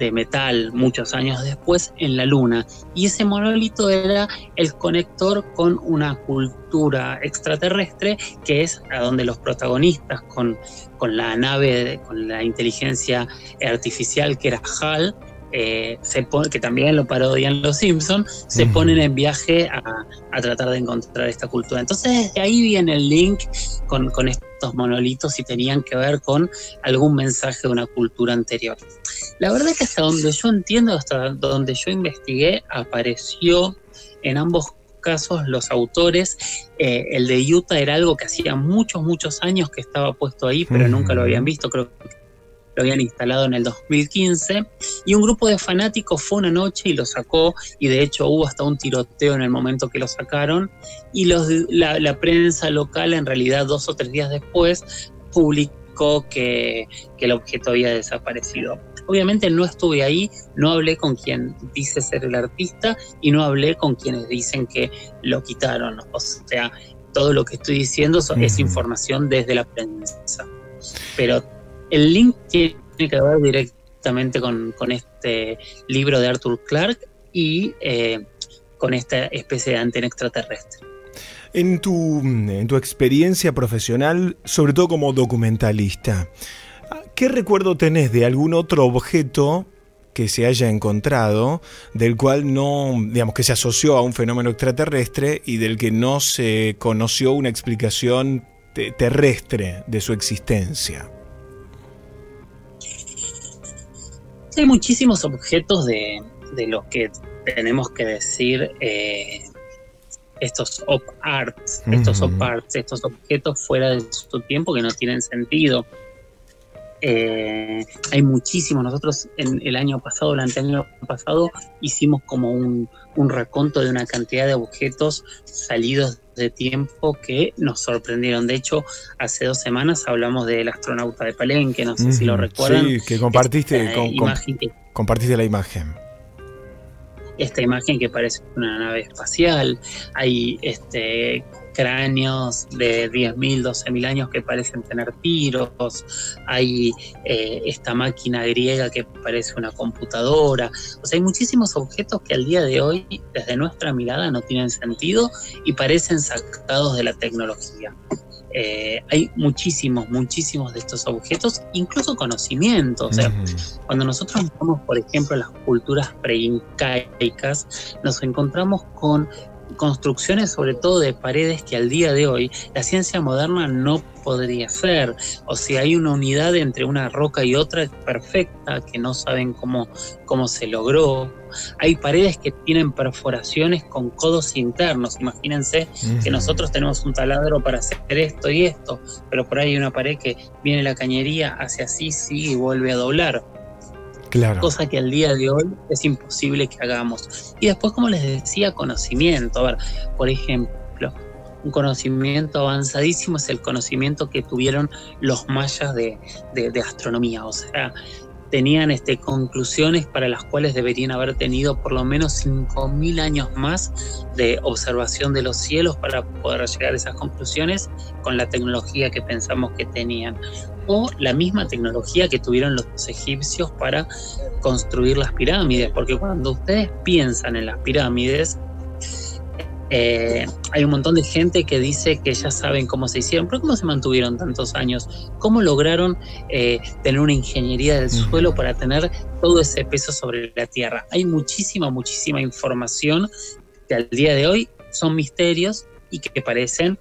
de metal, muchos años después, en la Luna, y ese monolito era el conector con una cultura extraterrestre, que es a donde los protagonistas con la nave, con la inteligencia artificial que era HAL, que también lo parodian los Simpson, se ponen en viaje a tratar de encontrar esta cultura. Entonces de ahí viene el link con estos monolitos, y tenían que ver con algún mensaje de una cultura anterior. La verdad que hasta donde yo entiendo, hasta donde yo investigué, apareció en ambos casos los autores. El de Utah era algo que hacía muchos años que estaba puesto ahí, pero nunca lo habían visto, creo que lo habían instalado en el 2015, y un grupo de fanáticos fue una noche y lo sacó, y de hecho hubo hasta un tiroteo en el momento que lo sacaron, y la prensa local en realidad 2 o 3 días después publicó indicó que el objeto había desaparecido. Obviamente no estuve ahí, no hablé con quien dice ser el artista y no hablé con quienes dicen que lo quitaron. O sea, todo lo que estoy diciendo es información desde la prensa. Pero el link tiene que ver directamente con este libro de Arthur Clarke y con esta especie de antena extraterrestre. En tu experiencia profesional, sobre todo como documentalista, ¿qué recuerdo tenés de algún otro objeto que se haya encontrado, del cual no, digamos, que se asoció a un fenómeno extraterrestre y del que no se conoció una explicación terrestre de su existencia? Hay muchísimos objetos de los que tenemos que decir... estos op-arts, estos objetos fuera de su tiempo que no tienen sentido. Hay muchísimos. Nosotros durante el año pasado, hicimos como un reconto de una cantidad de objetos salidos de tiempo que nos sorprendieron. De hecho, hace 2 semanas hablamos del astronauta de Palenque, no sé si lo recuerdan. Sí, que compartiste, compartiste la imagen. Esta imagen que parece una nave espacial, hay cráneos de 10.000, 12.000 años que parecen tener tiros, hay esta máquina griega que parece una computadora. O sea, hay muchísimos objetos que al día de hoy, desde nuestra mirada, no tienen sentido y parecen sacados de la tecnología. Hay muchísimos de estos objetos, incluso conocimientos. O sea, cuando nosotros vamos, por ejemplo, a las culturas preincaicas, nos encontramos con construcciones, sobre todo de paredes, que al día de hoy la ciencia moderna no podría hacer. O sea, hay una unidad entre una roca y otra perfecta que no saben cómo se logró. Hay paredes que tienen perforaciones con codos internos. Imagínense que nosotros tenemos un taladro para hacer esto y esto, pero por ahí hay una pared que viene la cañería, hace así, sigue y vuelve a doblar. Claro. Cosa que al día de hoy es imposible que hagamos. Y después, como les decía, conocimiento. A ver, por ejemplo, un conocimiento avanzadísimo es el conocimiento que tuvieron los mayas de astronomía. O sea, tenían conclusiones para las cuales deberían haber tenido por lo menos 5.000 años más de observación de los cielos para poder llegar a esas conclusiones con la tecnología que pensamos que tenían. O la misma tecnología que tuvieron los egipcios para construir las pirámides. Porque cuando ustedes piensan en las pirámides... hay un montón de gente que dice que ya saben cómo se hicieron, pero ¿cómo se mantuvieron tantos años? ¿Cómo lograron tener una ingeniería del suelo para tener todo ese peso sobre la tierra? Hay muchísima información que al día de hoy son misterios y que parecen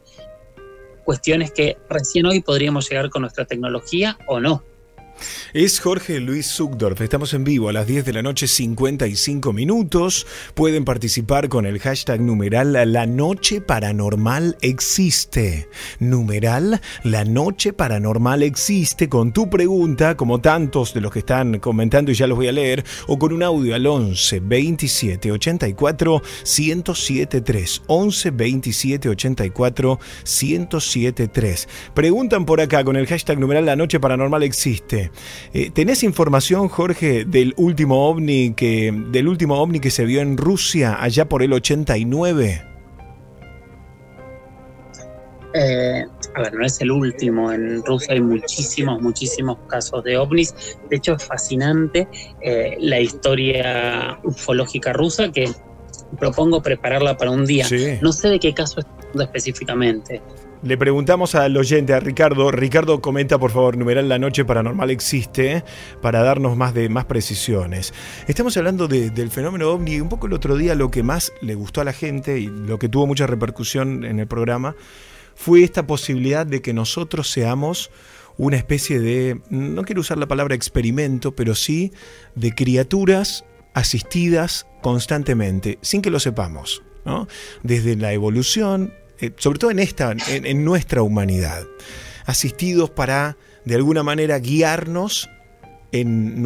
cuestiones que recién hoy podríamos llegar con nuestra tecnología o no. Es Jorge Luis Sudorf. Estamos en vivo a las 10 de la noche, 55 minutos. Pueden participar con el hashtag numeral La Noche Paranormal Existe. Numeral La Noche Paranormal Existe, con tu pregunta, como tantos de los que están comentando y ya los voy a leer, o con un audio al 11 27 84 1073. 11 27 84 1073. Preguntan por acá con el hashtag numeral La Noche Paranormal Existe. ¿Tenés información, Jorge, del último ovni que se vio en Rusia allá por el 89? A ver, no es el último. En Rusia hay muchísimos casos de ovnis. De hecho, es fascinante la historia ufológica rusa, que propongo prepararla para un día. Sí. No sé de qué caso está hablando específicamente. Le preguntamos al oyente, a Ricardo. Ricardo, comenta por favor, numeral La Noche Paranormal Existe, para darnos más precisiones. Estamos hablando del fenómeno ovni. Un poco el otro día lo que más le gustó a la gente y lo que tuvo mucha repercusión en el programa fue esta posibilidad de que nosotros seamos una especie de, no quiero usar la palabra experimento, pero sí de criaturas asistidas constantemente, sin que lo sepamos, ¿no? Desde la evolución, sobre todo en nuestra humanidad, asistidos para, de alguna manera, guiarnos en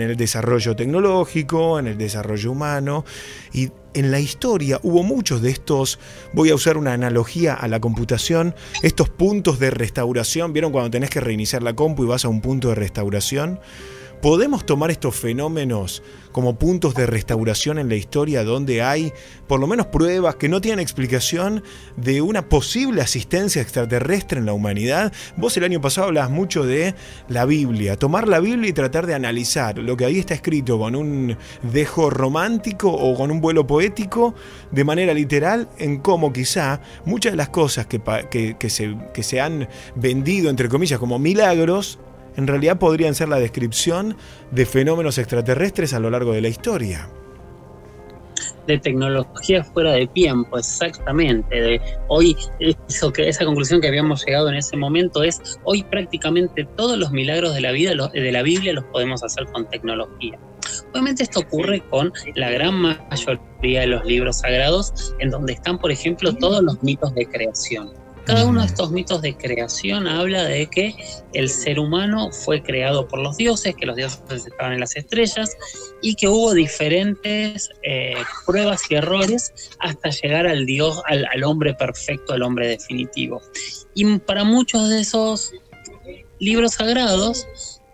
el desarrollo tecnológico, en el desarrollo humano, y en la historia hubo muchos de estos, voy a usar una analogía a la computación, estos puntos de restauración, ¿vieron cuando tenés que reiniciar la compu y vas a un punto de restauración? ¿Podemos tomar estos fenómenos como puntos de restauración en la historia donde hay por lo menos pruebas que no tienen explicación de una posible asistencia extraterrestre en la humanidad? Vos el año pasado hablabas mucho de la Biblia, tomar la Biblia y tratar de analizar lo que ahí está escrito con un dejo romántico o con un vuelo poético de manera literal en cómo quizá muchas de las cosas que se han vendido entre comillas como milagros en realidad podrían ser la descripción de fenómenos extraterrestres a lo largo de la historia. De tecnología fuera de tiempo, exactamente. Hoy, eso que, esa conclusión que habíamos llegado en ese momento es, hoy prácticamente todos los milagros de la vida, de la Biblia, los podemos hacer con tecnología. Obviamente esto ocurre con la gran mayoría de los libros sagrados, en donde están, por ejemplo, todos los mitos de creación. Cada uno de estos mitos de creación habla de que el ser humano fue creado por los dioses, que los dioses estaban en las estrellas y que hubo diferentes pruebas y errores hasta llegar al dios, al hombre perfecto, al hombre definitivo. Y para muchos de esos libros sagrados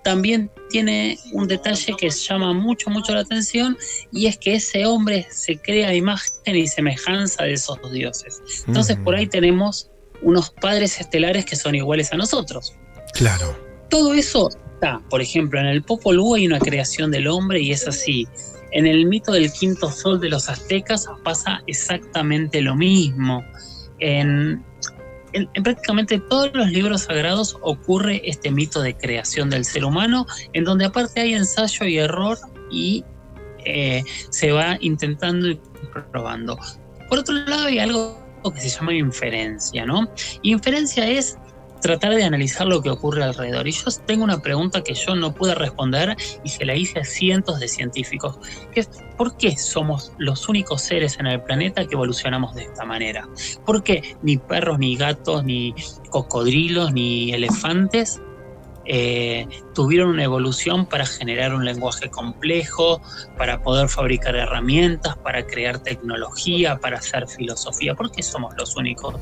también tiene un detalle que llama mucho, mucho la atención, y es que ese hombre se crea a imagen y semejanza de esos dioses. Entonces por ahí tenemos unos padres estelares que son iguales a nosotros. Claro. Todo eso está, por ejemplo, en el Popol Vuh hay una creación del hombre y es así. En el mito del quinto sol de los aztecas pasa exactamente lo mismo. En prácticamente todos los libros sagrados ocurre este mito de creación del ser humano, en donde aparte hay ensayo y error y se va intentando y probando. Por otro lado hay algo que se llama inferencia, ¿no? Inferencia es tratar de analizar lo que ocurre alrededor. Y yo tengo una pregunta que yo no pude responder y se la hice a cientos de científicos, que es, ¿por qué somos los únicos seres en el planeta que evolucionamos de esta manera? ¿Por qué ni perros, ni gatos, ni cocodrilos, ni elefantes tuvieron una evolución para generar un lenguaje complejo, para poder fabricar herramientas, para crear tecnología, para hacer filosofía? ¿Por qué somos los únicos?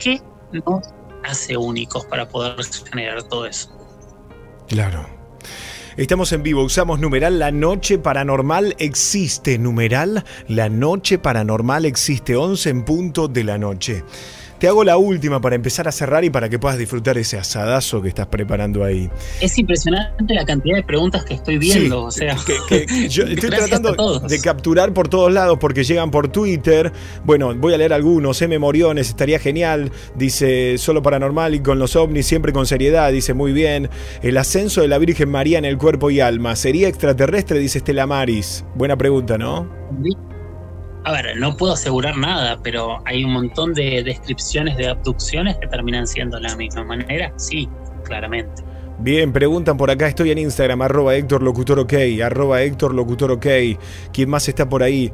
¿Qué nos hace únicos para poder generar todo eso? Claro. Estamos en vivo, usamos numeral La Noche Paranormal Existe, numeral La Noche Paranormal Existe, 11 en punto de la noche. Te hago la última para empezar a cerrar y para que puedas disfrutar ese asadazo que estás preparando ahí. Es impresionante la cantidad de preguntas que estoy viendo. Sí, o sea, yo estoy tratando de capturar por todos lados porque llegan por Twitter. Bueno, voy a leer algunos. M. Moriones, estaría genial. Dice, solo paranormal y con los ovnis, siempre con seriedad. Dice, muy bien. El ascenso de la Virgen María en el cuerpo y alma. ¿Sería extraterrestre? Dice Estela Maris. Buena pregunta, ¿no? Sí. A ver, no puedo asegurar nada, pero hay un montón de descripciones de abducciones que terminan siendo de la misma manera. Sí, claramente. Bien, preguntan por acá, estoy en Instagram, @HéctorLocutorOK, @HéctorLocutorOK. ¿Quién más está por ahí?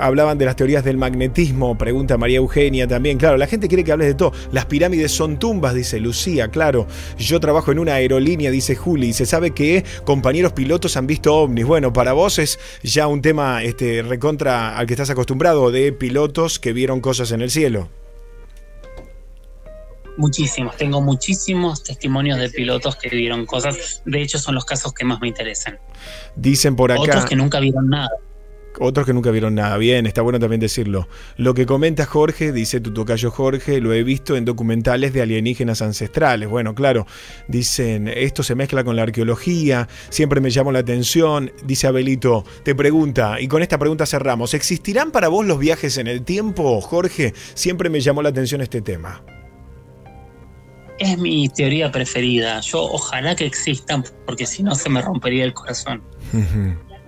Hablaban de las teorías del magnetismo, pregunta María Eugenia también. Claro, la gente quiere que hables de todo. Las pirámides son tumbas, dice Lucía, claro. Yo trabajo en una aerolínea, dice Juli. Se sabe que compañeros pilotos han visto ovnis. Bueno, para vos es ya un tema recontra al que estás acostumbrado, de pilotos que vieron cosas en el cielo. Muchísimos, tengo muchísimos testimonios de pilotos que vieron cosas. De hecho, son los casos que más me interesan. Dicen por acá. Otros que nunca vieron nada. Otros que nunca vieron nada. Bien, está bueno también decirlo. Lo que comenta Jorge, dice tu tocayo Jorge, lo he visto en documentales de alienígenas ancestrales. Bueno, claro, dicen, esto se mezcla con la arqueología, siempre me llamó la atención. Dice Abelito, te pregunta, y con esta pregunta cerramos, ¿existirán para vos los viajes en el tiempo, Jorge? Siempre me llamó la atención este tema. Es mi teoría preferida. Yo ojalá que existan, porque si no se me rompería el corazón.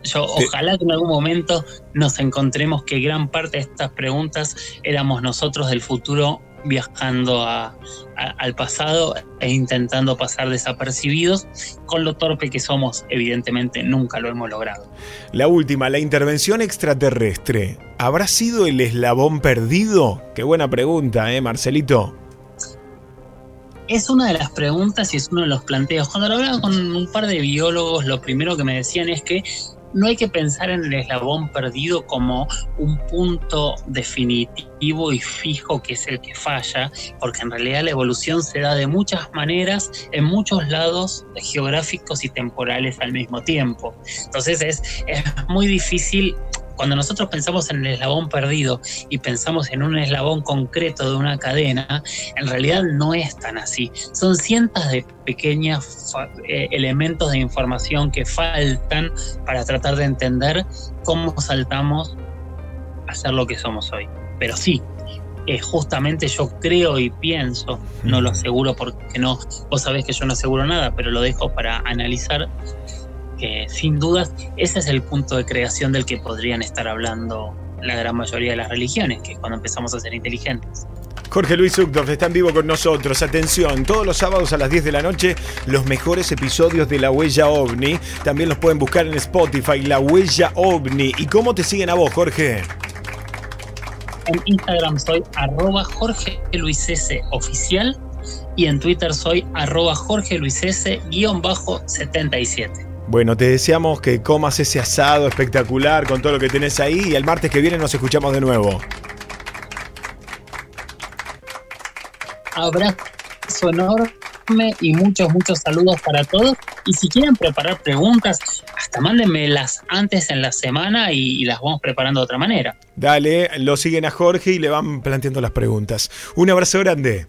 Yo ojalá que en algún momento nos encontremos que gran parte de estas preguntas éramos nosotros del futuro viajando al pasado e intentando pasar desapercibidos. Con lo torpe que somos, evidentemente nunca lo hemos logrado. La última, la intervención extraterrestre, ¿habrá sido el eslabón perdido? Qué buena pregunta, Marcelito. Es una de las preguntas y es uno de los planteos. Cuando lo hablaba con un par de biólogos, lo primero que me decían es que No hay que pensar en el eslabón perdido como un punto definitivo y fijo que es el que falla, porque en realidad la evolución se da de muchas maneras, en muchos lados geográficos y temporales al mismo tiempo. Entonces es muy difícil. Cuando nosotros pensamos en el eslabón perdido y pensamos en un eslabón concreto de una cadena, en realidad no es tan así. Son cientos de pequeños elementos de información que faltan para tratar de entender cómo saltamos a ser lo que somos hoy. Pero sí, justamente yo creo y pienso, no lo aseguro porque no, vos sabés que yo no aseguro nada, pero lo dejo para analizar, que sin dudas ese es el punto de creación del que podrían estar hablando la gran mayoría de las religiones, que es cuando empezamos a ser inteligentes. Jorge Luis Sudorf está en vivo con nosotros. Atención, todos los sábados a las 10 de la noche, los mejores episodios de La Huella OVNI. También los pueden buscar en Spotify, La Huella OVNI. ¿Y cómo te siguen a vos, Jorge? En Instagram soy @JorgeLuisS oficial y en Twitter soy @JorgeLuisS_77. Bueno, te deseamos que comas ese asado espectacular con todo lo que tenés ahí y el martes que viene nos escuchamos de nuevo. Abrazo enorme y muchos saludos para todos. Y si quieren preparar preguntas, hasta mándenmelas antes en la semana y las vamos preparando de otra manera. Dale, lo siguen a Jorge y le van planteando las preguntas. Un abrazo grande.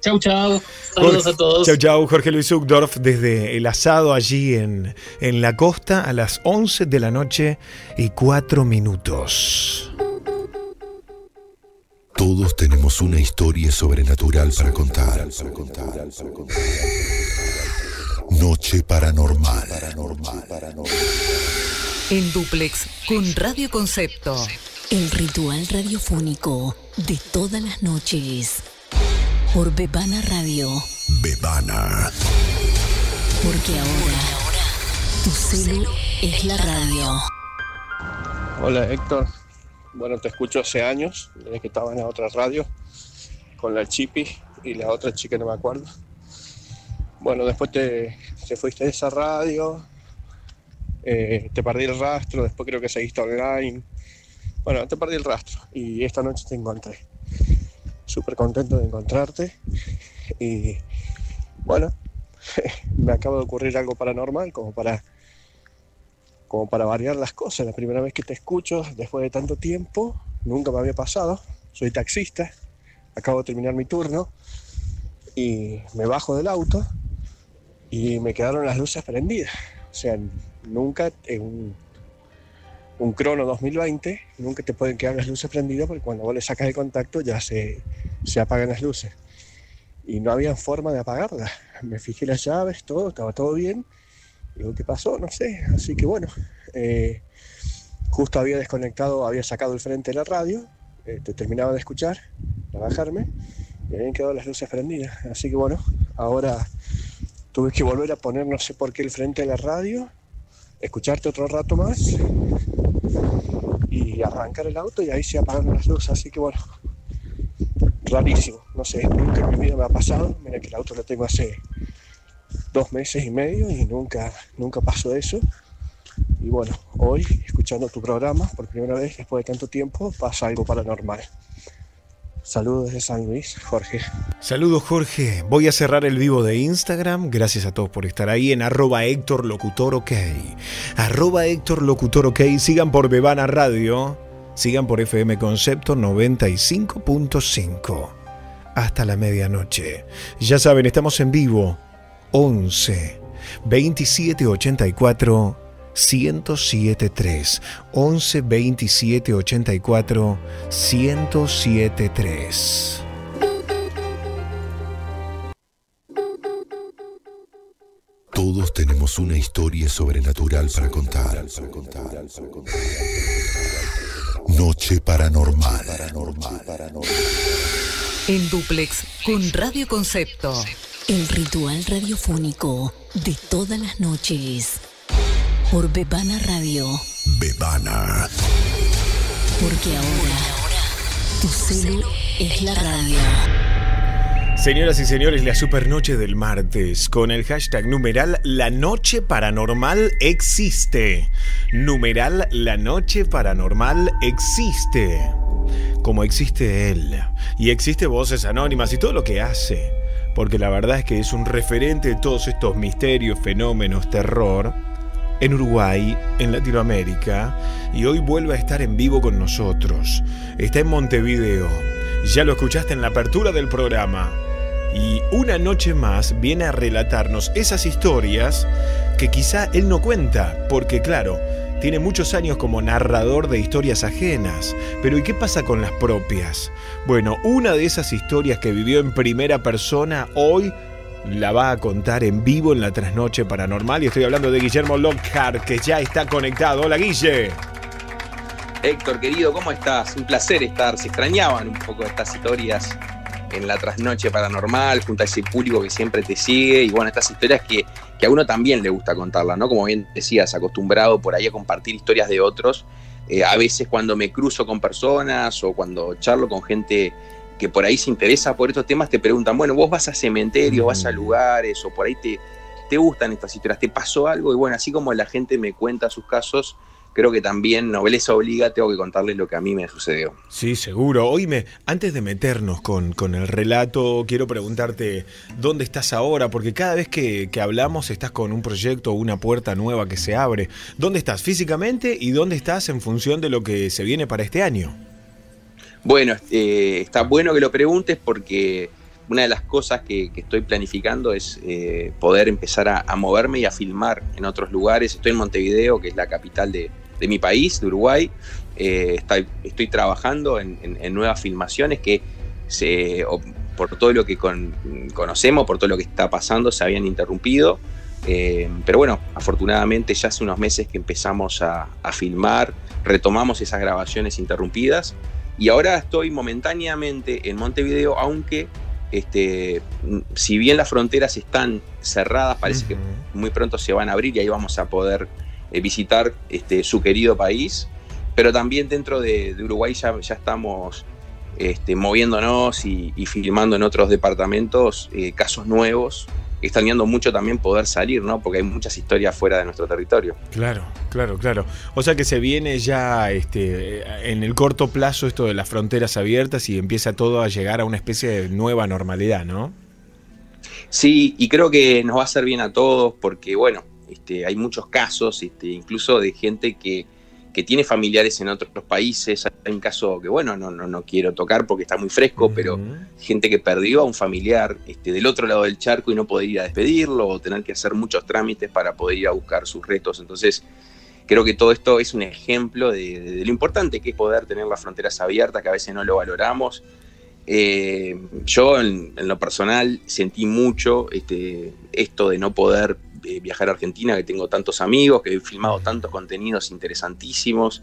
Chau, chau. Saludos a todos. Chau, chau. Jorge Luis Sudorf desde el asado allí en la costa a las 11 de la noche y 4 minutos. Todos tenemos una historia sobrenatural para contar. Noche Paranormal. En dúplex con Radio Concepto. El ritual radiofónico de todas las noches. Por Bebana Radio. Bebana. Porque ahora tu celu es la radio. Hola, Héctor. Bueno, te escucho hace años, desde que estaba en la otra radio, con la Chipi y la otra chica, no me acuerdo. Bueno, después te fuiste de esa radio, te perdí el rastro, después creo que seguiste online. Bueno, te perdí el rastro y esta noche te encontré. Súper contento de encontrarte y bueno, me acaba de ocurrir algo paranormal como para variar las cosas. La primera vez que te escucho después de tanto tiempo, nunca me había pasado. Soy taxista, acabo de terminar mi turno y me bajo del auto y me quedaron las luces prendidas. O sea, nunca en un crono 2020, nunca te pueden quedar las luces prendidas porque cuando vos le sacas el contacto ya se apagan las luces. Y no había forma de apagarlas. Me fijé las llaves, todo, estaba todo bien. Y digo, ¿qué pasó? No sé. Así que bueno, justo había desconectado, había sacado el frente de la radio, te terminaba de escuchar, de bajarme, y habían quedado las luces prendidas. Así que bueno, ahora tuve que volver a poner no sé por qué el frente de la radio, escucharte otro rato más y arrancar el auto y ahí se apagaron las luces, así que bueno, rarísimo, no sé, nunca en mi vida me ha pasado. Mira que el auto lo tengo hace 2 meses y medio y nunca pasó eso. Y bueno, hoy, escuchando tu programa por primera vez después de tanto tiempo, pasa algo paranormal. Saludos de San Luis, Jorge. Saludos, Jorge. Voy a cerrar el vivo de Instagram. Gracias a todos por estar ahí en @HéctorLocutorOK. @HéctorLocutorOK. Sigan por Bebana Radio. Sigan por FM Concepto 95.5. Hasta la medianoche. Ya saben, estamos en vivo. 11 27 84 1073, 11 27 84 1073. Todos tenemos una historia sobrenatural para contar. Noche Paranormal. En dúplex con Radio Concepto. El ritual radiofónico de todas las noches. Por Bebana Radio. Bebana. Porque ahora tu celu es la radio. Señoras y señores, la supernoche del martes con el hashtag numeral La Noche Paranormal Existe. Numeral La Noche Paranormal Existe. Como existe él. Y existe Voces Anónimas y todo lo que hace. Porque la verdad es que es un referente de todos estos misterios, fenómenos, terror. En Uruguay, en Latinoamérica. Y hoy vuelve a estar en vivo con nosotros. Está en Montevideo. Ya lo escuchaste en la apertura del programa. Y una noche más viene a relatarnos esas historias que quizá él no cuenta, porque claro, tiene muchos años como narrador de historias ajenas. Pero ¿y qué pasa con las propias? Bueno, una de esas historias que vivió en primera persona hoy la va a contar en vivo en la Trasnoche Paranormal. Y estoy hablando de Guillermo Lockhart, que ya está conectado. Hola, Guille. Héctor, querido, ¿cómo estás? Un placer estar. Se extrañaban un poco estas historias en la Trasnoche Paranormal, junto a ese público que siempre te sigue. Y bueno, estas historias que a uno también le gusta contarlas, ¿no? Como bien decías, acostumbrado por ahí a compartir historias de otros. A veces cuando me cruzo con personas o cuando charlo con gente que por ahí se interesa por estos temas, te preguntan, bueno, vos vas a cementerios, vas a lugares, o por ahí te gustan estas historias, ¿te pasó algo? Y bueno, así como la gente me cuenta sus casos, creo que también, nobleza obliga, tengo que contarles lo que a mí me sucedió. Sí, seguro. Oíme, antes de meternos con el relato, quiero preguntarte dónde estás ahora, porque cada vez que hablamos estás con un proyecto, una puerta nueva que se abre. ¿Dónde estás físicamente y dónde estás en función de lo que se viene para este año? Bueno, está bueno que lo preguntes porque una de las cosas que estoy planificando es poder empezar a moverme y a filmar en otros lugares. Estoy en Montevideo, que es la capital de mi país, de Uruguay. Estoy trabajando en nuevas filmaciones que por todo lo que conocemos, por todo lo que está pasando, se habían interrumpido. Pero bueno, afortunadamente ya hace unos meses que empezamos a filmar, retomamos esas grabaciones interrumpidas. Y ahora estoy momentáneamente en Montevideo, aunque si bien las fronteras están cerradas, parece que muy pronto se van a abrir y ahí vamos a poder visitar su querido país. Pero también dentro de Uruguay ya estamos moviéndonos y filmando en otros departamentos casos nuevos. Extrañando mucho también poder salir, ¿no? Porque hay muchas historias fuera de nuestro territorio. Claro, claro, claro. O sea que se viene ya en el corto plazo esto de las fronteras abiertas y empieza todo a llegar a una especie de nueva normalidad, ¿no? Sí, y creo que nos va a hacer bien a todos porque, bueno, hay muchos casos, incluso de gente que tiene familiares en otros países. Hay un caso que, bueno, no quiero tocar porque está muy fresco, pero gente que perdió a un familiar del otro lado del charco y no poder ir a despedirlo o tener que hacer muchos trámites para poder ir a buscar sus restos. Entonces, creo que todo esto es un ejemplo de lo importante que es poder tener las fronteras abiertas, que a veces no lo valoramos. Yo, en lo personal, sentí mucho esto de no poder viajar a Argentina, que tengo tantos amigos, que he filmado tantos contenidos interesantísimos.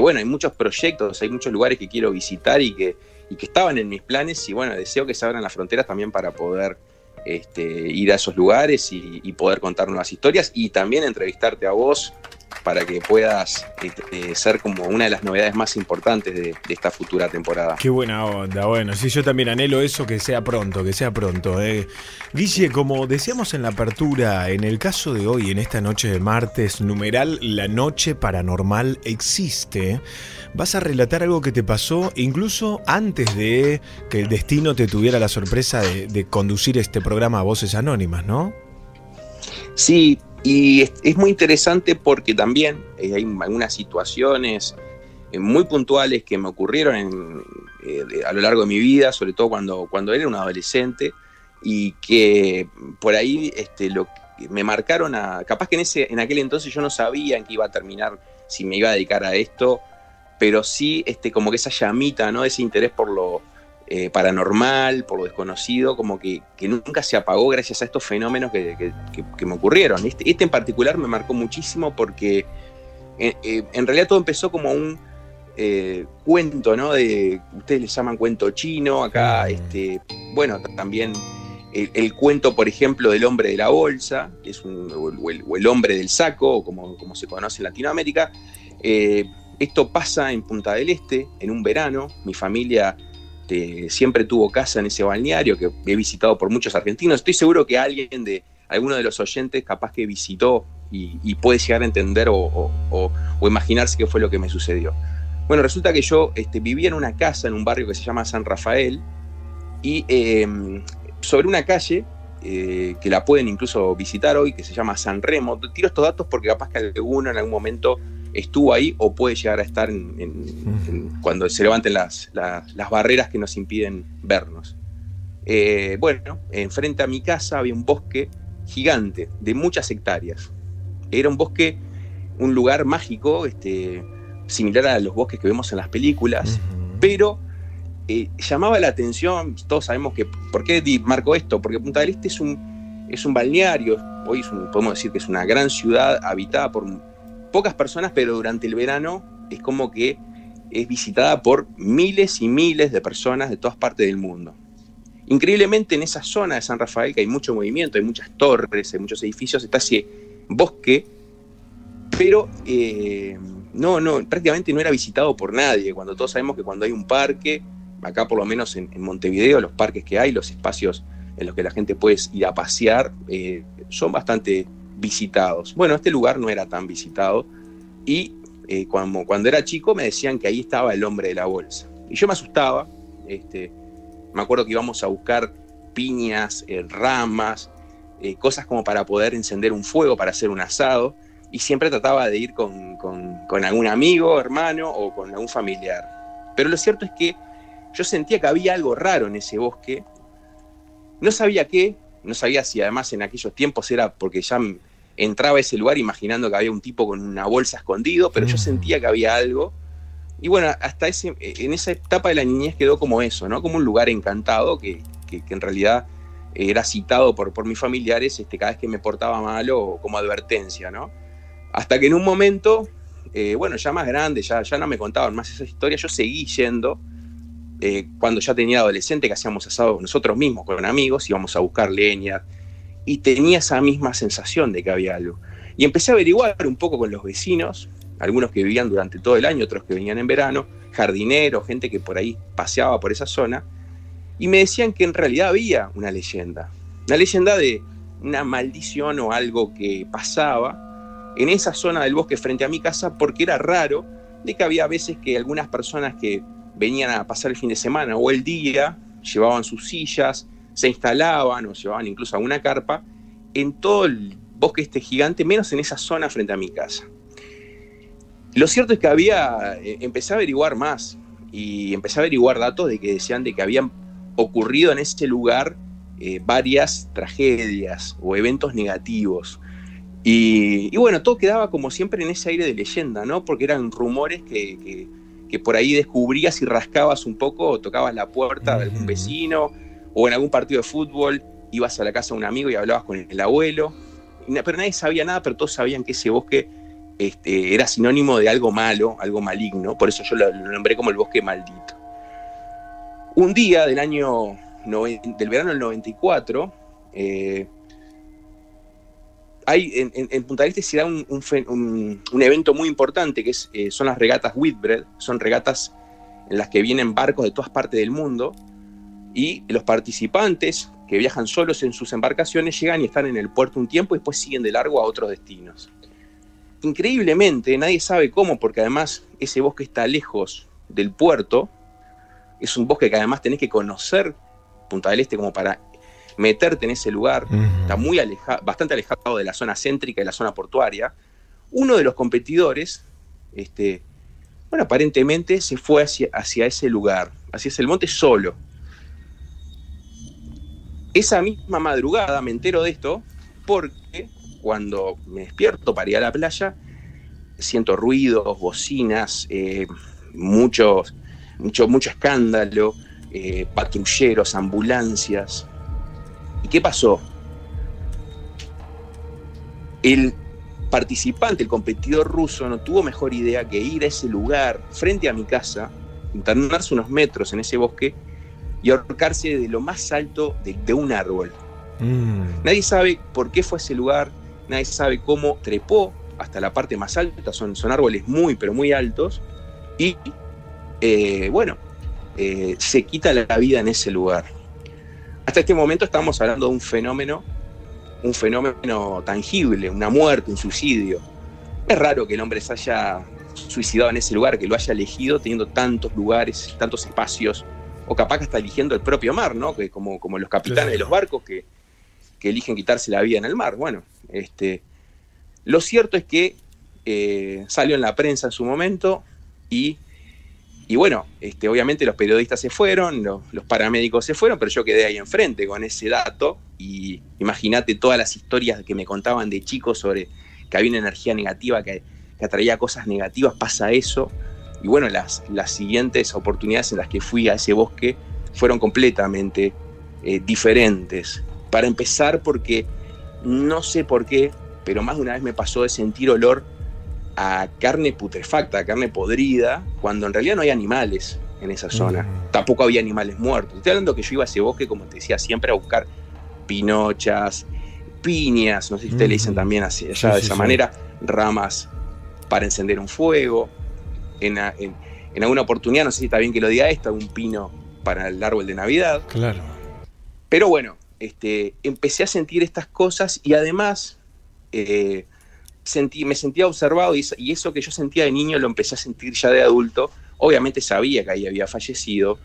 Bueno, hay muchos proyectos, hay muchos lugares que quiero visitar y que estaban en mis planes y bueno, deseo que se abran las fronteras también para poder ir a esos lugares y poder contar nuevas historias y también entrevistarte a vos para que puedas ser como una de las novedades más importantes de esta futura temporada. Qué buena onda, bueno, sí, yo también anhelo eso, que sea pronto. Guille, como decíamos en la apertura, en el caso de hoy, en esta noche de martes, numeral La Noche Paranormal Existe, vas a relatar algo que te pasó incluso antes de que el destino te tuviera la sorpresa de conducir este programa a Voces Anónimas, ¿no? Sí. Y es muy interesante porque también hay algunas situaciones muy puntuales que me ocurrieron a lo largo de mi vida, sobre todo cuando era un adolescente, y que por ahí me marcaron capaz que en aquel entonces yo no sabía en qué iba a terminar, si me iba a dedicar a esto, pero sí como que esa llamita, ¿no? Ese interés por lo paranormal, por lo desconocido, como que nunca se apagó gracias a estos fenómenos que me ocurrieron. Este en particular me marcó muchísimo porque en realidad todo empezó como un cuento, ¿no? Ustedes le llaman cuento chino, acá, bueno, también el cuento, por ejemplo, del hombre de la bolsa, que es o el hombre del saco, como se conoce en Latinoamérica. Esto pasa en Punta del Este, en un verano. Mi familia siempre tuvo casa en ese balneario que he visitado por muchos argentinos. Estoy seguro que alguien de alguno de los oyentes capaz que visitó y puede llegar a entender o imaginarse qué fue lo que me sucedió. Bueno, resulta que yo vivía en una casa en un barrio que se llama San Rafael y sobre una calle que la pueden incluso visitar hoy, que se llama San Remo. Tiro estos datos porque capaz que alguno en algún momento estuvo ahí o puede llegar a estar cuando se levanten las barreras que nos impiden vernos. Bueno, enfrente a mi casa había un bosque gigante de muchas hectáreas. Era un bosque, un lugar mágico, similar a los bosques que vemos en las películas, pero llamaba la atención. Todos sabemos que, ¿por qué marco esto? Porque Punta del Este es un balneario. Hoy podemos decir que es una gran ciudad habitada por pocas personas, pero durante el verano es como que es visitada por miles y miles de personas de todas partes del mundo. Increíblemente, en esa zona de San Rafael, que hay mucho movimiento, hay muchas torres, hay muchos edificios, está ese bosque, pero prácticamente no era visitado por nadie, cuando todos sabemos que cuando hay un parque, acá por lo menos en Montevideo, los parques que hay, los espacios en los que la gente puede ir a pasear, son bastante visitados. Bueno, este lugar no era tan visitado y cuando era chico me decían que ahí estaba el hombre de la bolsa. Y yo me asustaba, me acuerdo que íbamos a buscar piñas, ramas, cosas como para poder encender un fuego, para hacer un asado, y siempre trataba de ir con algún amigo, hermano o con algún familiar. Pero lo cierto es que yo sentía que había algo raro en ese bosque, no sabía qué, no sabía si además en aquellos tiempos era porque ya entraba a ese lugar imaginando que había un tipo con una bolsa escondido, pero yo sentía que había algo. Y bueno, hasta en esa etapa de la niñez quedó como eso, ¿no? Como un lugar encantado que en realidad era citado por mis familiares cada vez que me portaba mal o como advertencia, ¿no? Hasta que en un momento, ya más grande, ya no me contaban más esas historias, yo seguí yendo. Cuando ya tenía adolescente, que hacíamos asados nosotros mismos con amigos, íbamos a buscar leña, y tenía esa misma sensación de que había algo. Y empecé a averiguar un poco con los vecinos, algunos que vivían durante todo el año, otros que venían en verano, jardineros, gente que por ahí paseaba por esa zona, y me decían que en realidad había una leyenda de una maldición o algo que pasaba en esa zona del bosque frente a mi casa, porque era raro de que había veces que algunas personas que venían a pasar el fin de semana o el día, llevaban sus sillas, se instalaban o llevaban incluso alguna carpa en todo el bosque gigante, menos en esa zona frente a mi casa. Lo cierto es que empecé a averiguar más y empecé a averiguar datos de que decían de que habían ocurrido en ese lugar varias tragedias o eventos negativos. Y bueno, todo quedaba como siempre en ese aire de leyenda, ¿no? Porque eran rumores que por ahí descubrías y rascabas un poco o tocabas la puerta de algún vecino o en algún partido de fútbol ibas a la casa de un amigo y hablabas con el abuelo. Pero nadie sabía nada, pero todos sabían que ese bosque era sinónimo de algo malo, algo maligno, por eso yo lo nombré como el bosque maldito. Un día del verano del 94, en Punta del Este se da un evento muy importante, que son las regatas Whitbread, son regatas en las que vienen barcos de todas partes del mundo, y los participantes que viajan solos en sus embarcaciones llegan y están en el puerto un tiempo y después siguen de largo a otros destinos. Increíblemente, nadie sabe cómo, porque además ese bosque está lejos del puerto, es un bosque que además tenés que conocer Punta del Este como para meterte en ese lugar, está muy bastante alejado de la zona céntrica y la zona portuaria. Uno de los competidores, aparentemente se fue hacia ese lugar, hacia ese monte solo. Esa misma madrugada me entero de esto porque cuando me despierto para ir a la playa, siento ruidos, bocinas, mucho escándalo, patrulleros, ambulancias. ¿Y qué pasó? El participante, el competidor ruso, no tuvo mejor idea que ir a ese lugar, frente a mi casa, internarse unos metros en ese bosque y ahorcarse de lo más alto de un árbol. Nadie sabe por qué fue a ese lugar, nadie sabe cómo trepó hasta la parte más alta, son árboles muy, pero muy altos, y se quita la vida en ese lugar. Hasta este momento estamos hablando de un fenómeno tangible, una muerte, un suicidio. Es raro que el hombre se haya suicidado en ese lugar, que lo haya elegido teniendo tantos lugares, tantos espacios, o capaz que está eligiendo el propio mar, ¿no? Que como los capitanes de los barcos que eligen quitarse la vida en el mar. Bueno, lo cierto es que salió en la prensa en su momento y bueno, obviamente los periodistas se fueron, los paramédicos se fueron, pero yo quedé ahí enfrente con ese dato y imagínate todas las historias que me contaban de chicos sobre que había una energía negativa que atraía cosas negativas, pasa eso. Y bueno, las siguientes oportunidades en las que fui a ese bosque fueron completamente diferentes. Para empezar, porque no sé por qué, pero más de una vez me pasó de sentir olor a carne putrefacta, a carne podrida, cuando en realidad no hay animales en esa zona. Tampoco había animales muertos. Estoy hablando que yo iba a ese bosque, como te decía, siempre a buscar pinochas, piñas, no sé si ustedes le dicen también así, allá de esa manera, ramas para encender un fuego. En alguna oportunidad, no sé si está bien que lo diga esto, un pino para el árbol de Navidad. Claro. Pero bueno, empecé a sentir estas cosas y además me sentía observado y eso que yo sentía de niño lo empecé a sentir ya de adulto. Obviamente sabía que ahí había fallecido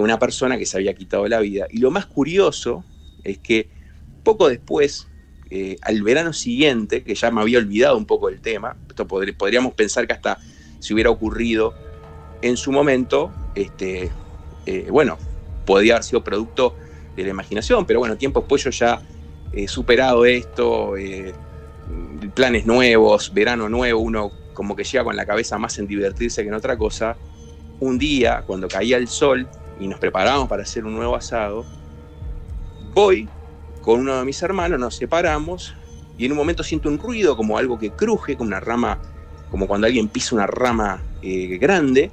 una persona que se había quitado la vida. Y lo más curioso es que poco después, al verano siguiente, que ya me había olvidado un poco del tema, esto podríamos pensar que hasta si hubiera ocurrido en su momento, bueno, podía haber sido producto de la imaginación, pero bueno, tiempo después yo ya he superado esto, planes nuevos, verano nuevo, uno como que llega con la cabeza más en divertirse que en otra cosa. Un día, cuando caía el sol y nos preparábamos para hacer un nuevo asado, voy con uno de mis hermanos, nos separamos y en un momento siento un ruido, como algo que cruje, como una rama, como cuando alguien pisa una rama grande.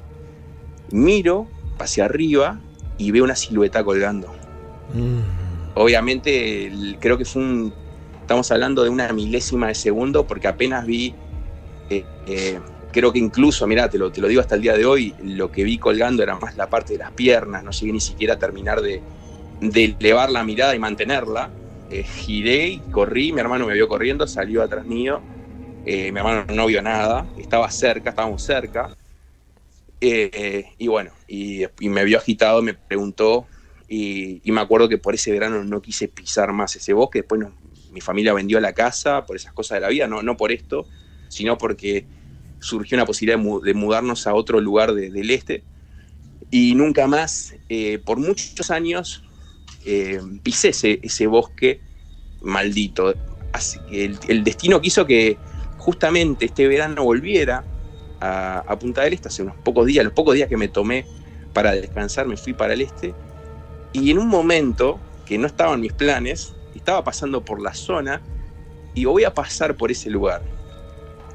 Miro hacia arriba y veo una silueta colgando. Obviamente creo que fue estamos hablando de una milésima de segundo, porque apenas vi, creo que incluso, mirá, te lo digo hasta el día de hoy, lo que vi colgando era más la parte de las piernas, no llegué ni siquiera a terminar de elevar la mirada y mantenerla. Giré y corrí, mi hermano me vio corriendo, salió atrás mío. Mi hermano no vio nada, estábamos cerca, y bueno, y me vio agitado, me preguntó, y me acuerdo que por ese verano no quise pisar más ese bosque. Después mi familia vendió la casa por esas cosas de la vida, no por esto, sino porque surgió una posibilidad de mudarnos a otro lugar del este, y nunca más, por muchos años, pisé ese bosque maldito. Así que el destino quiso que justamente este verano volviera a Punta del Este. Hace unos pocos días, los pocos días que me tomé para descansar, me fui para el este, y en un momento que no estaba en mis planes, estaba pasando por la zona y voy a pasar por ese lugar,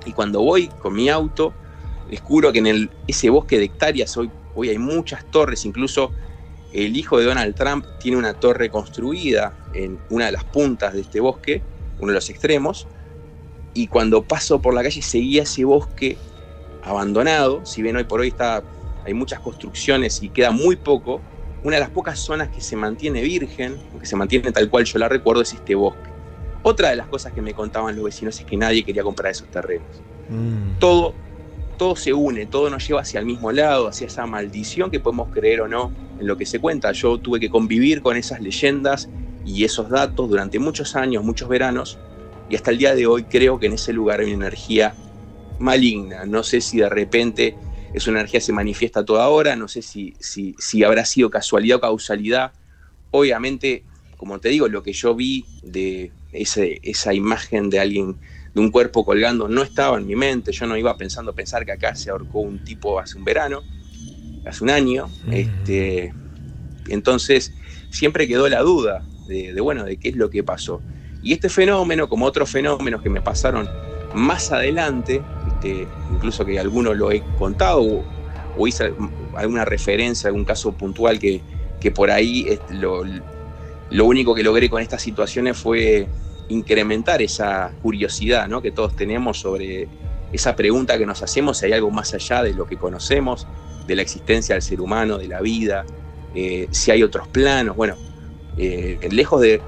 y cuando voy con mi auto descubro que en ese bosque de hectáreas hoy hay muchas torres. Incluso el hijo de Donald Trump tiene una torre construida en una de las puntas de este bosque, uno de los extremos. Y cuando paso por la calle seguía ese bosque abandonado, si bien hoy por hoy hay muchas construcciones y queda muy poco, una de las pocas zonas que se mantiene virgen, que se mantiene tal cual yo la recuerdo, es este bosque. Otra de las cosas que me contaban los vecinos es que nadie quería comprar esos terrenos. Todo se une, todo nos lleva hacia el mismo lado, hacia esa maldición que podemos creer o no en lo que se cuenta. Yo tuve que convivir con esas leyendas y esos datos durante muchos años, muchos veranos, y hasta el día de hoy creo que en ese lugar hay una energía maligna. No sé si de repente esa energía se manifiesta a toda hora, no sé si habrá sido casualidad o causalidad. Obviamente, como te digo, lo que yo vi de esa imagen de alguien, de un cuerpo colgando, no estaba en mi mente. Yo no iba pensar que acá se ahorcó un tipo hace un verano, hace un año. Entonces, siempre quedó la duda de qué es lo que pasó. Y este fenómeno, como otros fenómenos que me pasaron más adelante, incluso que algunos lo he contado o hice alguna referencia, algún caso puntual que por ahí lo único que logré con estas situaciones fue incrementar esa curiosidad, ¿no?, que todos tenemos sobre esa pregunta que nos hacemos si hay algo más allá de lo que conocemos, de la existencia del ser humano, de la vida, si hay otros planos. Bueno, lejos de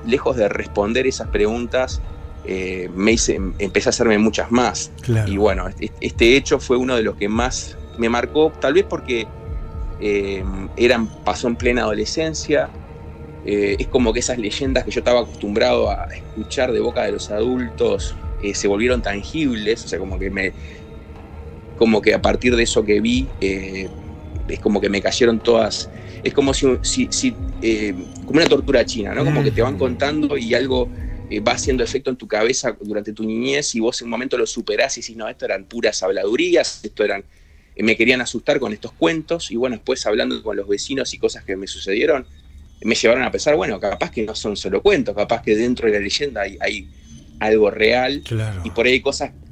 responder esas preguntas, empecé a hacerme muchas más. Claro. Y bueno, este hecho fue uno de los que más me marcó, tal vez porque pasó en plena adolescencia. Es como que esas leyendas que yo estaba acostumbrado a escuchar de boca de los adultos se volvieron tangibles. O sea, como que a partir de eso que vi, es como que me cayeron todas. Es como si como una tortura china, ¿no? Como que te van contando y algo va haciendo efecto en tu cabeza durante tu niñez, y vos en un momento lo superás y decís, no, esto eran puras habladurías, me querían asustar con estos cuentos. Y bueno, después hablando con los vecinos y cosas que me sucedieron, me llevaron a pensar, bueno, capaz que no son solo cuentos, capaz que dentro de la leyenda hay algo real. Claro. Y por ahí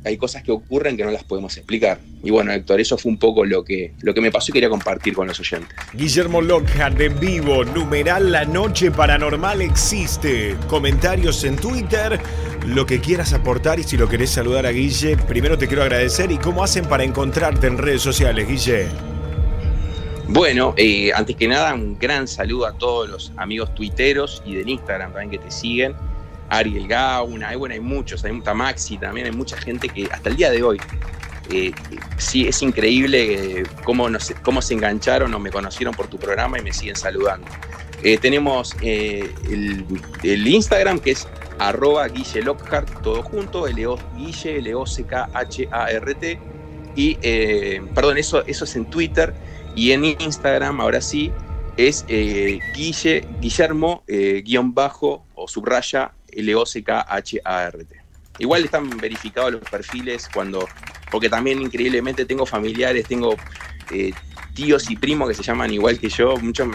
hay cosas que ocurren que no las podemos explicar. Y bueno, Héctor, eso fue un poco lo que me pasó y quería compartir con los oyentes. Guillermo Lockhart en vivo, numeral La Noche Paranormal Existe. Comentarios en Twitter, lo que quieras aportar, y si lo querés saludar a Guille, primero te quiero agradecer. ¿Y cómo hacen para encontrarte en redes sociales, Guille? Bueno, antes que nada, un gran saludo a todos los amigos tuiteros y del Instagram también que te siguen. Ariel Gauna, hay muchos, hay mucha Maxi también, hay mucha gente que hasta el día de hoy, sí, es increíble cómo se engancharon o me conocieron por tu programa y me siguen saludando. Tenemos el Instagram, que es @Guille Lockhart, todo junto, L-O-Guille, L-O-C-K-H-A-R-T, y, perdón, eso es en Twitter. Y en Instagram, ahora sí, es Guillermo, o subraya, L-O-C-K-H-A-R-T. Igual están verificados los perfiles porque también increíblemente tengo familiares, tengo tíos y primos que se llaman igual que yo. Muchos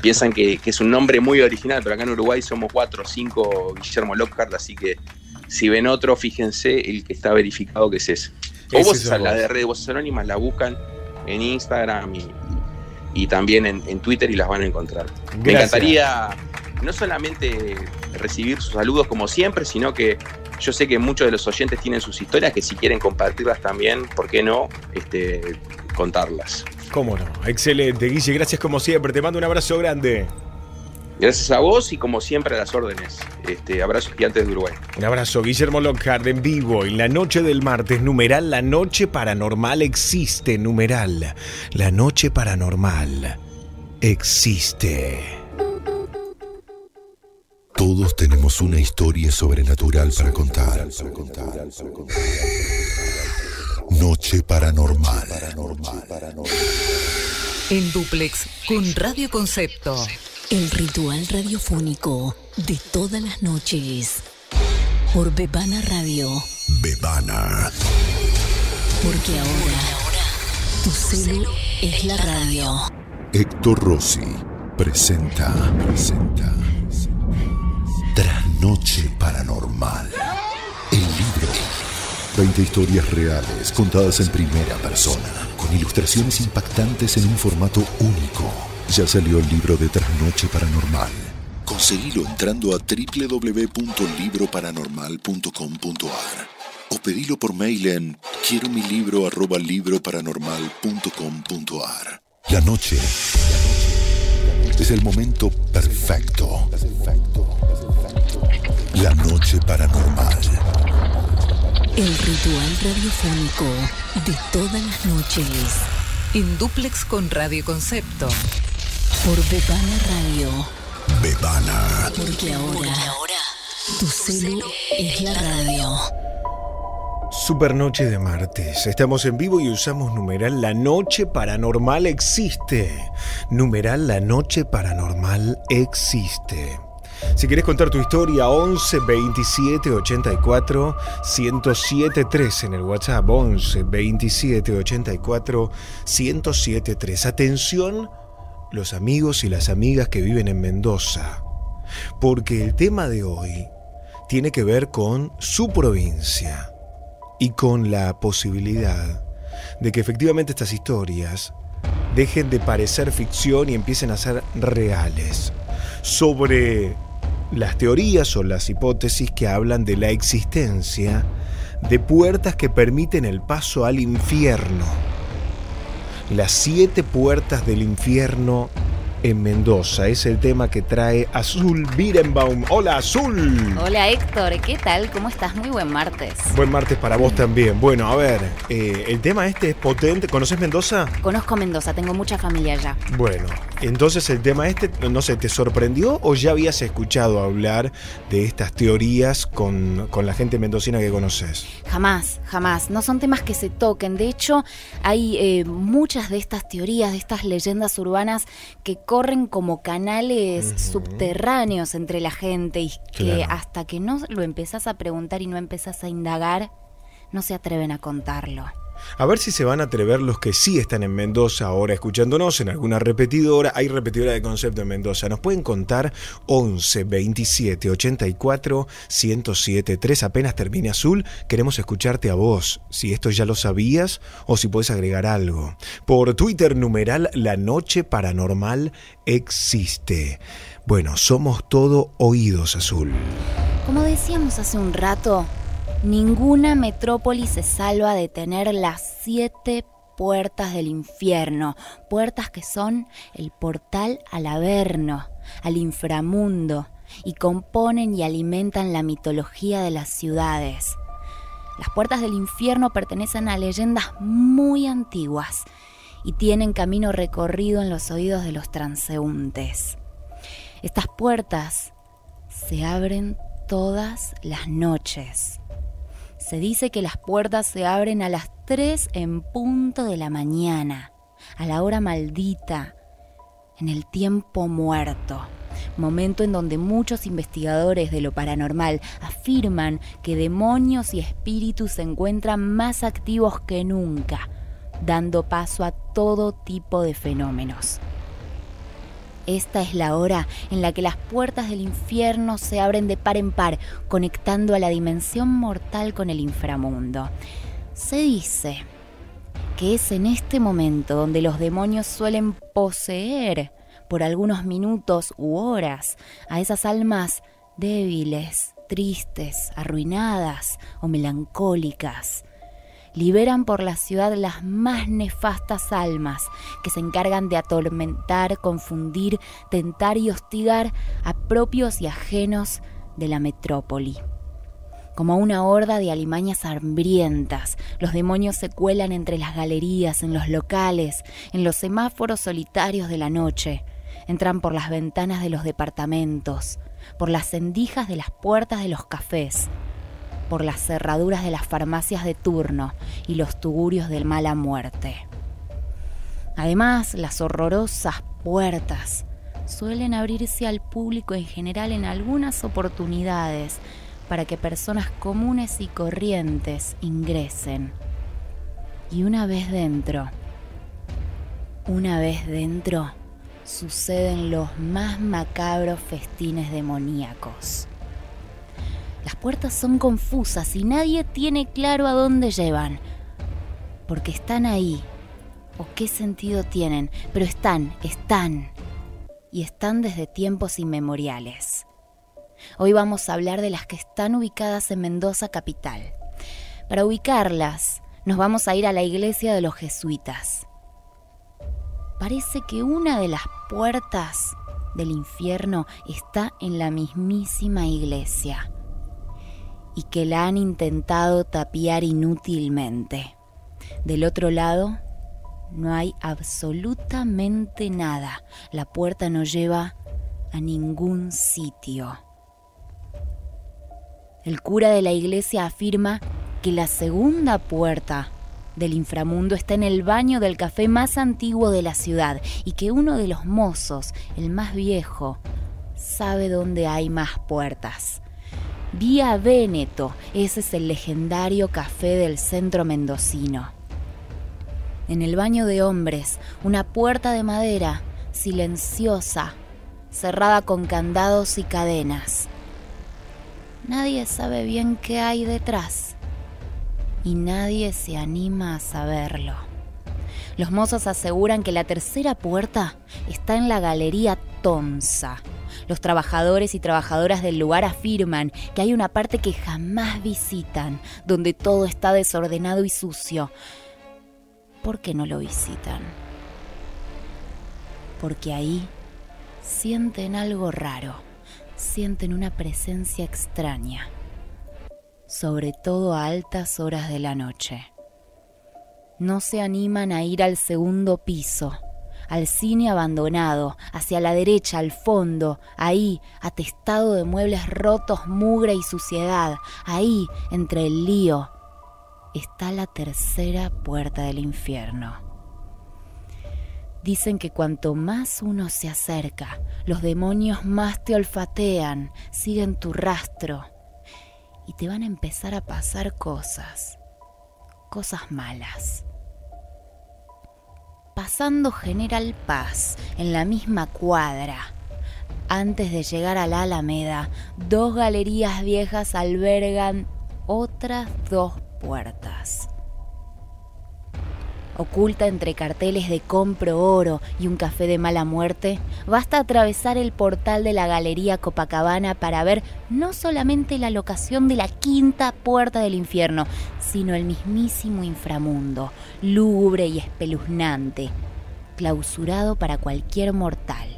piensan que es un nombre muy original, pero acá en Uruguay somos 4 o 5 Guillermo Lockhart, así que si ven otro, fíjense el que está verificado, que es ese. O vos, a la de Red Voces Anónimas, la buscan en Instagram y también en Twitter y las van a encontrar. Gracias. Me encantaría no solamente recibir sus saludos como siempre, sino que yo sé que muchos de los oyentes tienen sus historias, que si quieren compartirlas también, ¿por qué no contarlas? Cómo no. Excelente, Guille, gracias como siempre. Te mando un abrazo grande. Gracias a vos y como siempre a las órdenes. Abrazos gigantes de Uruguay. Un abrazo, Guillermo Lockhart en vivo en la noche del martes, numeral La Noche Paranormal Existe, numeral La Noche Paranormal Existe. Todos tenemos una historia sobrenatural para contar. Noche Paranormal. En duplex con Radio Concepto. El ritual radiofónico de todas las noches. Por Bebana Radio. Bebana. Porque ahora tu celu es la radio. Héctor Rossi presenta Trasnoche Paranormal. El libro. 20 historias reales contadas en primera persona, con ilustraciones impactantes en un formato único. Ya salió el libro de Trasnoche Paranormal. Conseguilo entrando a www.libroparanormal.com.ar o pedilo por mail en quiero mi libro@libroparanormal.com.ar. La noche es el momento perfecto. La Noche Paranormal. El ritual radiofónico de todas las noches. En duplex con Radio Concepto. Por Bebana Radio. Bebana. Porque ahora tu celu es la radio. Supernoche de martes. Estamos en vivo y usamos numeral La Noche Paranormal Existe. Numeral La Noche Paranormal Existe. Si querés contar tu historia, 11 27 84 1073 en el WhatsApp. 11 27 84 1073. Atención, los amigos y las amigas que viven en Mendoza, porque el tema de hoy tiene que ver con su provincia y con la posibilidad de que efectivamente estas historias dejen de parecer ficción y empiecen a ser reales, sobre las teorías o las hipótesis que hablan de la existencia de puertas que permiten el paso al infierno. Las siete puertas del infierno en Mendoza. Es el tema que trae Azul Birenbaum. Hola, Azul. Hola, Héctor. ¿Qué tal? ¿Cómo estás? Muy buen martes. Buen martes para vos también. Bueno, a ver, el tema este es potente. ¿Conoces Mendoza? Conozco Mendoza. Tengo mucha familia allá. Bueno, entonces el tema este, no sé, ¿te sorprendió o ya habías escuchado hablar de estas teorías con la gente mendocina que conoces? Jamás, jamás. No son temas que se toquen. De hecho, hay muchas de estas teorías, de estas leyendas urbanas que corren como canales subterráneos entre la gente y que hasta que no lo empezás a preguntar y no empezás a indagar, no se atreven a contarlo. A ver si se van a atrever los que sí están en Mendoza ahora escuchándonos en alguna repetidora. Hay repetidora de Concepto en Mendoza. Nos pueden contar 11 27 84 107 3. Apenas termine Azul, queremos escucharte a vos. Si esto ya lo sabías o si podés agregar algo. Por Twitter, numeral La Noche Paranormal Existe. Bueno, somos todo oídos, Azul. Como decíamos hace un rato, ninguna metrópoli se salva de tener las siete puertas del infierno, puertas que son el portal al Averno, al inframundo, y componen y alimentan la mitología de las ciudades. Las puertas del infierno pertenecen a leyendas muy antiguas y tienen camino recorrido en los oídos de los transeúntes. Estas puertas se abren todas las noches. Se dice que las puertas se abren a las 3 en punto de la mañana, a la hora maldita, en el tiempo muerto, momento en donde muchos investigadores de lo paranormal afirman que demonios y espíritus se encuentran más activos que nunca, dando paso a todo tipo de fenómenos. Esta es la hora en la que las puertas del infierno se abren de par en par, conectando a la dimensión mortal con el inframundo. Se dice que es en este momento donde los demonios suelen poseer por algunos minutos u horas a esas almas débiles, tristes, arruinadas o melancólicas. Liberan por la ciudad las más nefastas almas que se encargan de atormentar, confundir, tentar y hostigar a propios y ajenos de la metrópoli. Como una horda de alimañas hambrientas, los demonios se cuelan entre las galerías, en los locales, en los semáforos solitarios de la noche. Entran por las ventanas de los departamentos, por las rendijas de las puertas de los cafés, por las cerraduras de las farmacias de turno y los tugurios del mala muerte. Además, las horrorosas puertas suelen abrirse al público en general en algunas oportunidades para que personas comunes y corrientes ingresen. Y una vez dentro, suceden los más macabros festines demoníacos. Las puertas son confusas y nadie tiene claro a dónde llevan, porque están ahí, o qué sentido tienen, pero están desde tiempos inmemoriales. Hoy vamos a hablar de las que están ubicadas en Mendoza capital. Para ubicarlas, nos vamos a ir a la iglesia de los jesuitas. Parece que una de las puertas del infierno está en la mismísima iglesia, y que la han intentado tapiar inútilmente. Del otro lado, no hay absolutamente nada. La puerta no lleva a ningún sitio. El cura de la iglesia afirma que la segunda puerta del inframundo está en el baño del café más antiguo de la ciudad y que uno de los mozos, el más viejo, sabe dónde hay más puertas. Vía Véneto, ese es el legendario café del centro mendocino. En el baño de hombres, una puerta de madera, silenciosa, cerrada con candados y cadenas. Nadie sabe bien qué hay detrás, y nadie se anima a saberlo. Los mozos aseguran que la tercera puerta está en la galería Tonza. Los trabajadores y trabajadoras del lugar afirman que hay una parte que jamás visitan, donde todo está desordenado y sucio. ¿por qué no lo visitan? Porque ahí sienten algo raro, sienten una presencia extraña, sobre todo a altas horas de la noche. No se animan a ir al segundo piso, al cine abandonado, hacia la derecha, al fondo, ahí, atestado de muebles rotos, mugre y suciedad, ahí, entre el lío, está la tercera puerta del infierno. Dicen que cuanto más uno se acerca, los demonios más te olfatean, siguen tu rastro y te van a empezar a pasar cosas malas. Pasando General Paz, en la misma cuadra, antes de llegar a la Alameda, dos galerías viejas albergan otras dos puertas. Oculta entre carteles de compro oro y un café de mala muerte, basta atravesar el portal de la Galería Copacabana para ver no solamente la locación de la quinta puerta del infierno, sino el mismísimo inframundo, lúgubre y espeluznante, clausurado para cualquier mortal.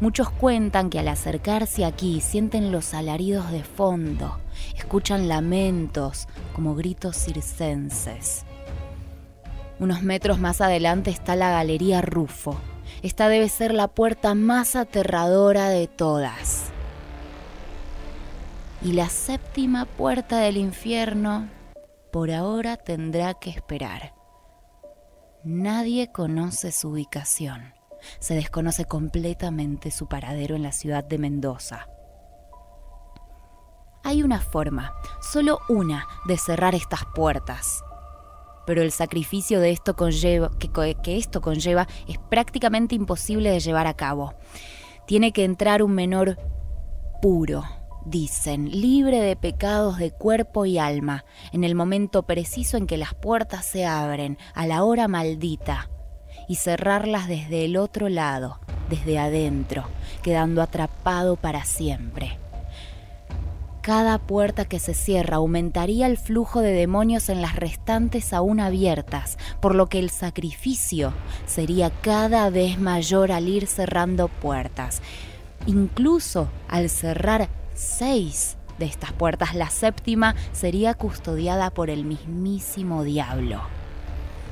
Muchos cuentan que al acercarse aquí sienten los alaridos de fondo, escuchan lamentos como gritos circenses. Unos metros más adelante está la Galería Rufo. Esta debe ser la puerta más aterradora de todas. Y la séptima puerta del infierno, por ahora tendrá que esperar. Nadie conoce su ubicación. Se desconoce completamente su paradero en la ciudad de Mendoza. Hay una forma, solo una, de cerrar estas puertas. Pero el sacrificio de esto que esto conlleva es prácticamente imposible de llevar a cabo. Tiene que entrar un menor puro, dicen, libre de pecados de cuerpo y alma, en el momento preciso en que las puertas se abren, a la hora maldita, y cerrarlas desde el otro lado, desde adentro, quedando atrapado para siempre. Cada puerta que se cierra aumentaría el flujo de demonios en las restantes aún abiertas, por lo que el sacrificio sería cada vez mayor al ir cerrando puertas. Incluso al cerrar 6 de estas puertas, la séptima sería custodiada por el mismísimo diablo.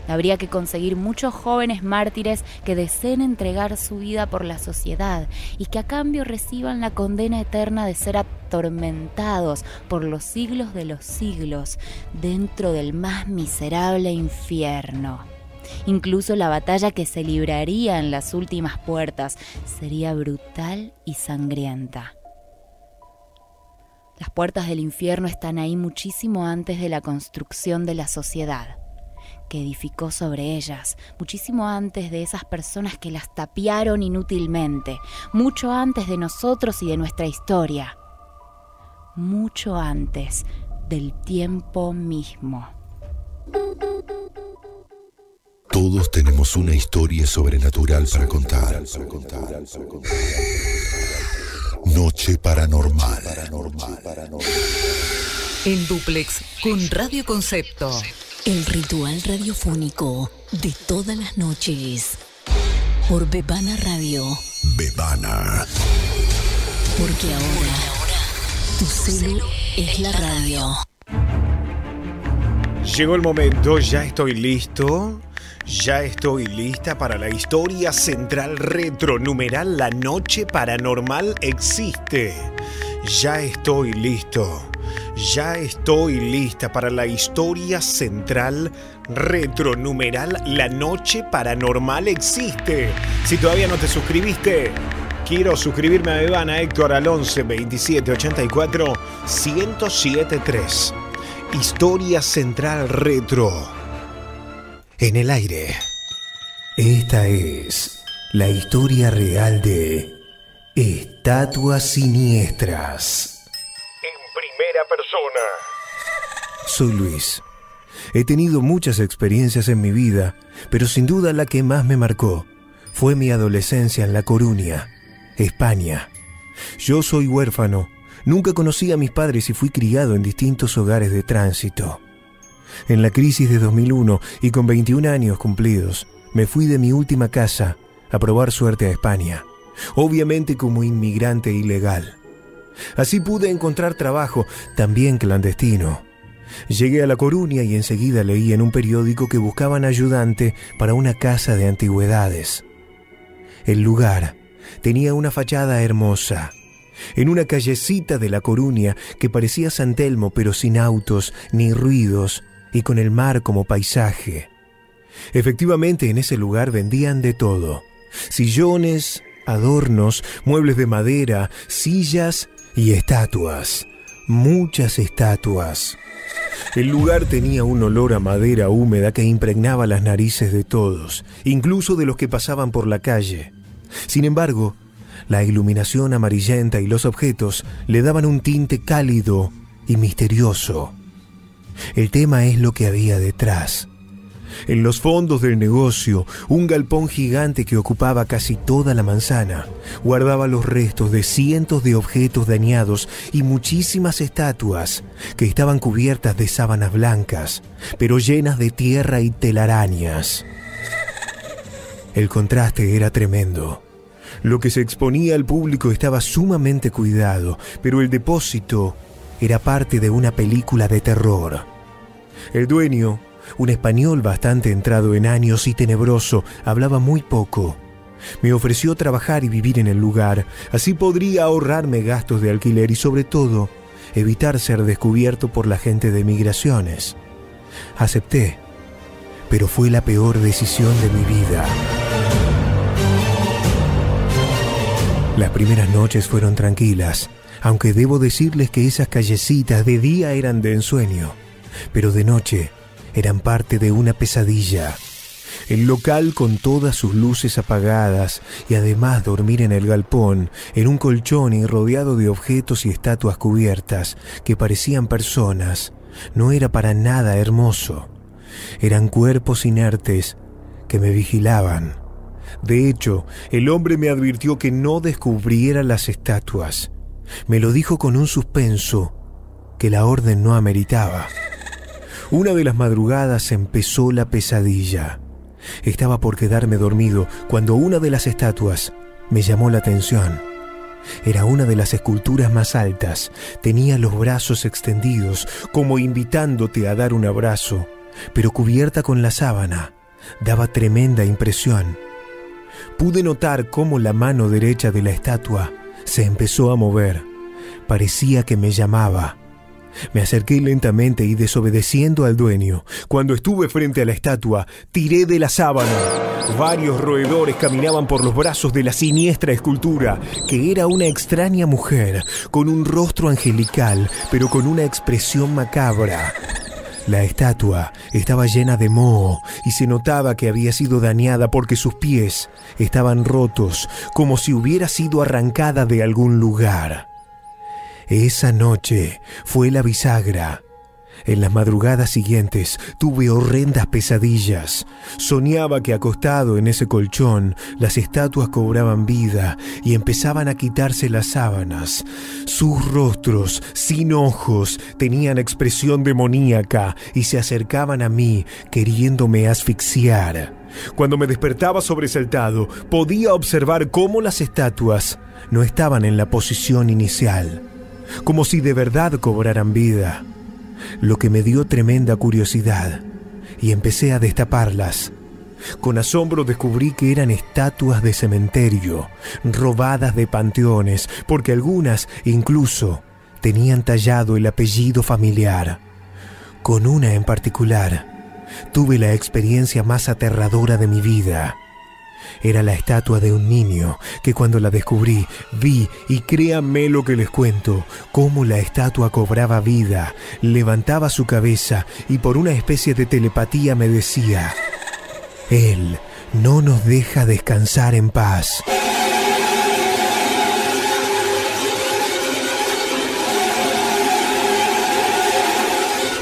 Habría que conseguir muchos jóvenes mártires que deseen entregar su vida por la sociedad y que a cambio reciban la condena eterna de ser atormentados por los siglos de los siglos dentro del más miserable infierno. Incluso la batalla que se libraría en las últimas puertas sería brutal y sangrienta. Las puertas del infierno están ahí muchísimo antes de la construcción de la sociedad que edificó sobre ellas, muchísimo antes de esas personas que las tapiaron inútilmente, mucho antes de nosotros y de nuestra historia, mucho antes del tiempo mismo. Todos tenemos una historia sobrenatural para contar. Noche Paranormal. En dúplex con Radio Concepto. El ritual radiofónico de todas las noches. Por Bebana Radio. Bebana. Porque ahora tu celu es la radio. Llegó el momento, ya estoy listo. Ya estoy lista para la historia central retronumeral La Noche Paranormal Existe. Ya estoy listo. Ya estoy lista para la historia central retronumeral La Noche Paranormal Existe. Si todavía no te suscribiste, quiero suscribirme a Bebana, Héctor, al 11 27 84 1073. Historia central retro en el aire. Esta es la historia real de Estatuas Siniestras. Soy Luis. He tenido muchas experiencias en mi vida, pero sin duda la que más me marcó fue mi adolescencia en La Coruña, España. Yo soy huérfano, nunca conocí a mis padres y fui criado en distintos hogares de tránsito. en la crisis de 2001 y con 21 años cumplidos, me fui de mi última casa a probar suerte a España, obviamente como inmigrante ilegal. Así pude encontrar trabajo, también clandestino. Llegué a La Coruña y enseguida leí en un periódico que buscaban ayudante para una casa de antigüedades. El lugar tenía una fachada hermosa, en una callecita de La Coruña que parecía San Telmo, pero sin autos ni ruidos y con el mar como paisaje. Efectivamente, en ese lugar vendían de todo: sillones, adornos, muebles de madera, sillas y estatuas. Muchas estatuas. El lugar tenía un olor a madera húmeda que impregnaba las narices de todos, incluso de los que pasaban por la calle. Sin embargo, la iluminación amarillenta y los objetos le daban un tinte cálido y misterioso. El tema es lo que había detrás. En los fondos del negocio, un galpón gigante que ocupaba casi toda la manzana guardaba los restos de cientos de objetos dañados y muchísimas estatuas que estaban cubiertas de sábanas blancas, pero llenas de tierra y telarañas. El contraste era tremendo. Lo que se exponía al público estaba sumamente cuidado, pero el depósito era parte de una película de terror. El dueño, un español bastante entrado en años y tenebroso, hablaba muy poco. Me ofreció trabajar y vivir en el lugar, así podría ahorrarme gastos de alquiler y, sobre todo, evitar ser descubierto por la gente de migraciones. Acepté, pero fue la peor decisión de mi vida. Las primeras noches fueron tranquilas, aunque debo decirles que esas callecitas de día eran de ensueño, pero de noche eran parte de una pesadilla. El local, con todas sus luces apagadas, y además dormir en el galpón, en un colchón y rodeado de objetos y estatuas cubiertas que parecían personas, no era para nada hermoso. Eran cuerpos inertes que me vigilaban. De hecho, el hombre me advirtió que no descubriera las estatuas. Me lo dijo con un suspenso que la orden no ameritaba. Una de las madrugadas empezó la pesadilla. Estaba por quedarme dormido cuando una de las estatuas me llamó la atención. Era una de las esculturas más altas. Tenía los brazos extendidos, como invitándote a dar un abrazo, pero cubierta con la sábana. Daba tremenda impresión. Pude notar cómo la mano derecha de la estatua se empezó a mover. Parecía que me llamaba. Me acerqué lentamente y, desobedeciendo al dueño, cuando estuve frente a la estatua, tiré de la sábana. Varios roedores caminaban por los brazos de la siniestra escultura, que era una extraña mujer, con un rostro angelical, pero con una expresión macabra. La estatua estaba llena de moho y se notaba que había sido dañada porque sus pies estaban rotos, como si hubiera sido arrancada de algún lugar. Esa noche fue la bisagra. En las madrugadas siguientes tuve horrendas pesadillas. Soñaba que, acostado en ese colchón, las estatuas cobraban vida y empezaban a quitarse las sábanas. Sus rostros, sin ojos, tenían expresión demoníaca y se acercaban a mí, queriéndome asfixiar. Cuando me despertaba sobresaltado, podía observar cómo las estatuas no estaban en la posición inicial, como si de verdad cobraran vida, lo que me dio tremenda curiosidad, y empecé a destaparlas. Con asombro descubrí que eran estatuas de cementerio, robadas de panteones, porque algunas incluso tenían tallado el apellido familiar. Con una en particular, tuve la experiencia más aterradora de mi vida. Era la estatua de un niño que, cuando la descubrí, vi, y créanme lo que les cuento, cómo la estatua cobraba vida, levantaba su cabeza y por una especie de telepatía me decía: "Él no nos deja descansar en paz".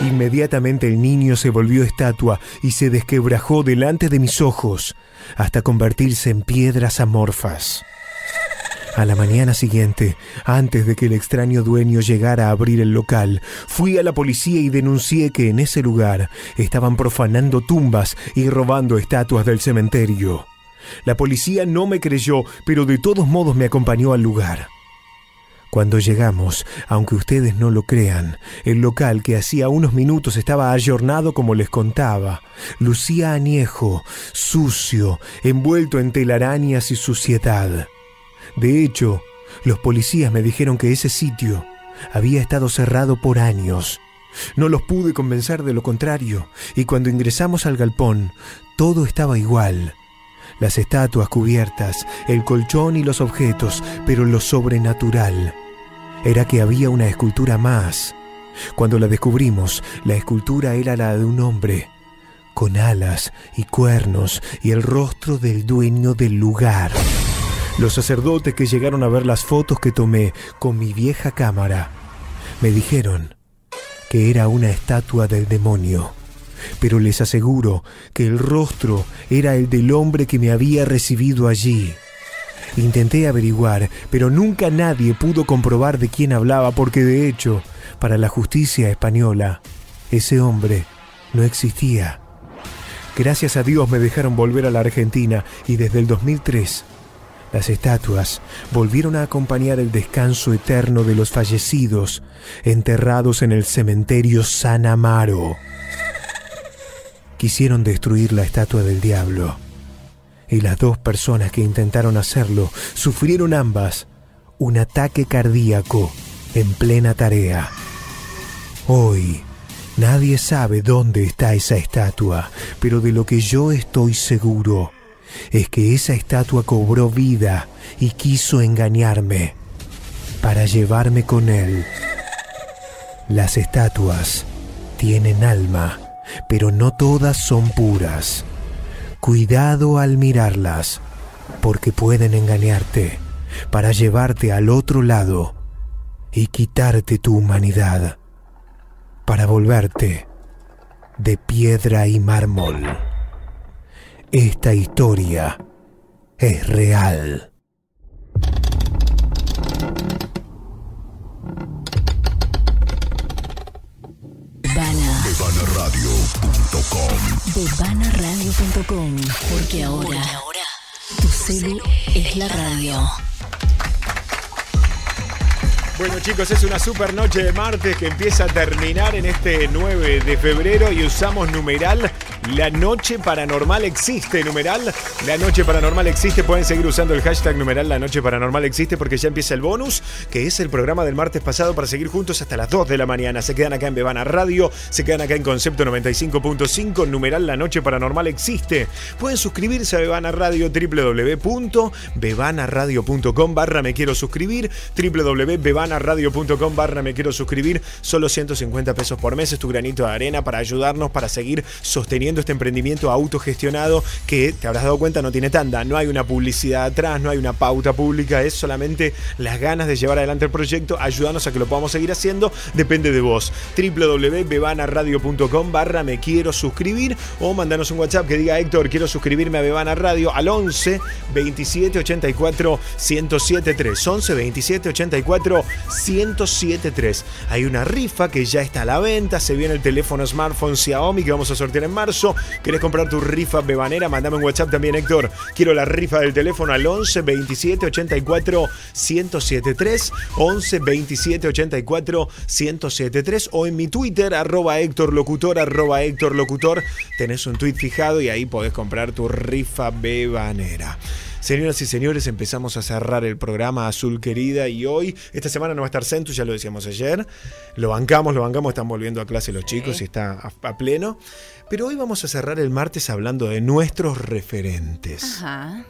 Inmediatamente el niño se volvió estatua y se desquebrajó delante de mis ojos hasta convertirse en piedras amorfas. A la mañana siguiente, antes de que el extraño dueño llegara a abrir el local, fui a la policía y denuncié que en ese lugar estaban profanando tumbas y robando estatuas del cementerio. La policía no me creyó, pero de todos modos me acompañó al lugar. Cuando llegamos, aunque ustedes no lo crean, el local que hacía unos minutos estaba aggiornado como les contaba. Lucía añejo, sucio, envuelto en telarañas y suciedad. De hecho, los policías me dijeron que ese sitio había estado cerrado por años. No los pude convencer de lo contrario, y cuando ingresamos al galpón, todo estaba igual. Las estatuas cubiertas, el colchón y los objetos, pero lo sobrenatural era que había una escultura más. Cuando la descubrimos, la escultura era la de un hombre, con alas y cuernos y el rostro del dueño del lugar. Los sacerdotes que llegaron a ver las fotos que tomé con mi vieja cámara, me dijeron que era una estatua del demonio. Pero les aseguro que el rostro era el del hombre que me había recibido allí. Intenté averiguar, pero nunca nadie pudo comprobar de quién hablaba, porque de hecho, para la justicia española, ese hombre no existía. Gracias a Dios me dejaron volver a la Argentina, y desde el 2003, las estatuas volvieron a acompañar el descanso eterno de los fallecidos enterrados en el cementerio San Amaro. Quisieron destruir la estatua del diablo, y las dos personas que intentaron hacerlo sufrieron ambas un ataque cardíaco en plena tarea. Hoy nadie sabe dónde está esa estatua, pero de lo que yo estoy seguro es que esa estatua cobró vida y quiso engañarme para llevarme con él. Las estatuas tienen alma, pero no todas son puras. Cuidado al mirarlas, porque pueden engañarte para llevarte al otro lado y quitarte tu humanidad para volverte de piedra y mármol. Esta historia es real. BebanaRadio.com, porque ahora tu celu es la radio. Bueno, chicos, es una super noche de martes que empieza a terminar en este 9 de febrero y usamos numeral La Noche Paranormal Existe. Numeral La Noche Paranormal Existe. Pueden seguir usando el hashtag numeral La Noche Paranormal Existe, porque ya empieza el bonus, que es el programa del martes pasado, para seguir juntos hasta las 2 de la mañana. Se quedan acá en Bebana Radio, se quedan acá en Concepto 95.5, numeral La Noche Paranormal Existe. Pueden suscribirse a Bebana Radio, www.bebanaradio.com/me quiero suscribir, www.bebanaradio.com/me quiero suscribir. Solo 150 pesos por mes es tu granito de arena para ayudarnos, para seguir sosteniendo este emprendimiento autogestionado que, te habrás dado cuenta, no tiene tanda, no hay una publicidad atrás, no hay una pauta pública, es solamente las ganas de llevar adelante el proyecto. Ayúdanos a que lo podamos seguir haciendo, depende de vos. www.bebanaradio.com/me quiero suscribir, o mandanos un WhatsApp que diga: Héctor, quiero suscribirme a Bebana Radio, al 11 27 84 1073. 11 27 84 1073. Hay una rifa que ya está a la venta, se viene el teléfono smartphone Xiaomi que vamos a sortear en marzo. ¿Querés comprar tu rifa bebanera? Mandame un WhatsApp también, Héctor. Quiero la rifa del teléfono al 11 27 84 1073. 11 27 84 1073. O en mi Twitter, @HéctorLocutor. Tenés un tweet fijado y ahí podés comprar tu rifa bebanera. Señoras y señores, empezamos a cerrar el programa, Azul querida, y hoy, esta semana no va a estar Centu, ya lo decíamos ayer. Lo bancamos, están volviendo a clase los chicos y está a pleno. Pero hoy vamos a cerrar el martes hablando de nuestros referentes. Ajá.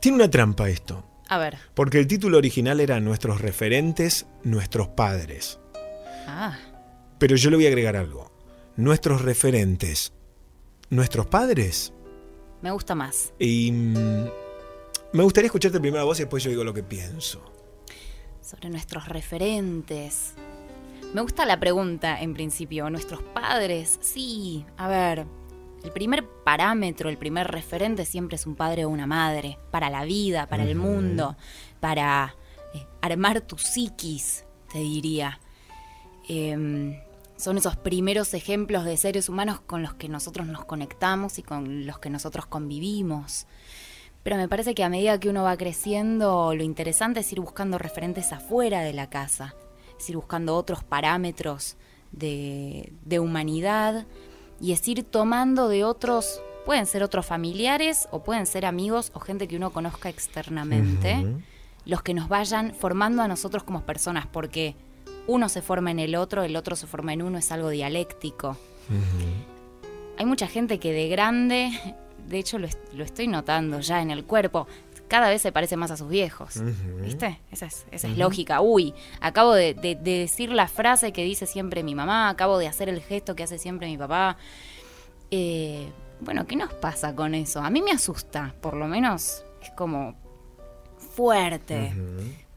Tiene una trampa esto. A ver. Porque el título original era Nuestros referentes, nuestros padres. Ah. Pero yo le voy a agregar algo. Nuestros referentes, nuestros padres... Me gusta más. Y me gustaría escucharte primero a vos y después yo digo lo que pienso. Sobre nuestros referentes. Me gusta la pregunta en principio. ¿Nuestros padres? Sí. A ver, El primer parámetro, el primer referente siempre es un padre o una madre, para la vida, para el mundo, para armar tu psiquis, te diría. Son esos primeros ejemplos de seres humanos con los que nosotros nos conectamos y con los que nosotros convivimos. Pero me parece que a medida que uno va creciendo, lo interesante es ir buscando referentes afuera de la casa, es ir buscando otros parámetros de humanidad, y es ir tomando de otros, pueden ser otros familiares o pueden ser amigos o gente que uno conozca externamente, los que nos vayan formando a nosotros como personas, porque uno se forma en el otro se forma en uno, es algo dialéctico. Hay mucha gente que de grande, de hecho lo estoy notando ya en el cuerpo, cada vez se parece más a sus viejos, ¿viste? Esa es lógica. Uy, acabo de decir la frase que dice siempre mi mamá, acabo de hacer el gesto que hace siempre mi papá. Bueno, ¿qué nos pasa con eso? A mí me asusta, por lo menos es como fuerte,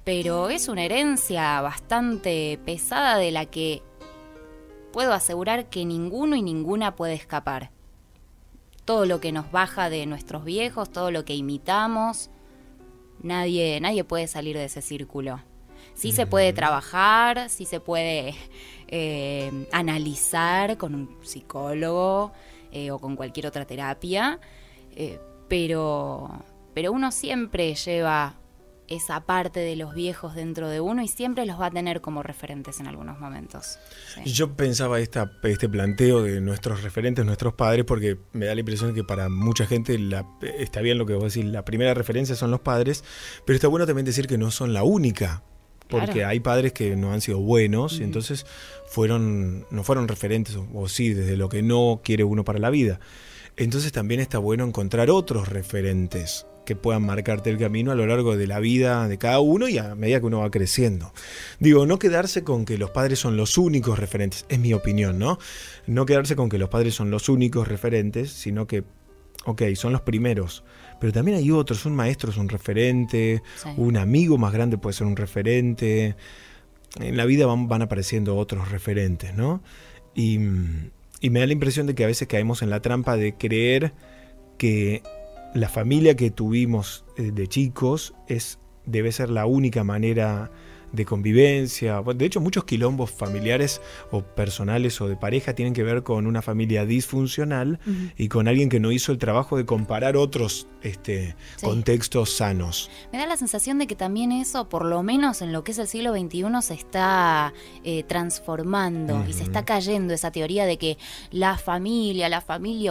pero es una herencia bastante pesada de la que puedo asegurar que ninguno y ninguna puede escapar. Todo lo que nos baja de nuestros viejos, todo lo que imitamos, nadie puede salir de ese círculo. Sí se puede trabajar, sí se puede analizar con un psicólogo o con cualquier otra terapia, pero uno siempre lleva esa parte de los viejos dentro de uno y siempre los va a tener como referentes en algunos momentos. Sí. Yo pensaba este planteo de nuestros referentes, nuestros padres, porque me da la impresión que para mucha gente está bien lo que vos decís, la primera referencia son los padres, pero está bueno también decir que no son la única, porque claro, hay padres que no han sido buenos y entonces no fueron referentes, o sí, desde lo que no quiere uno para la vida. Entonces también está bueno encontrar otros referentes que puedan marcarte el camino a lo largo de la vida de cada uno y a medida que uno va creciendo. Digo, no quedarse con que los padres son los únicos referentes, es mi opinión, ¿no? No quedarse con que los padres son los únicos referentes, sino que, ok, son los primeros, pero también hay otros, un maestro es un referente, sí, un amigo más grande puede ser un referente, en la vida van apareciendo otros referentes, ¿no? Y me da la impresión de que a veces caemos en la trampa de creer que la familia que tuvimos de chicos debe ser la única manera de convivencia. De hecho, muchos quilombos familiares o personales o de pareja tienen que ver con una familia disfuncional y con alguien que no hizo el trabajo de comparar otros contextos sanos. Me da la sensación de que también eso, por lo menos en lo que es el siglo XXI, se está transformando y se está cayendo esa teoría de que la familia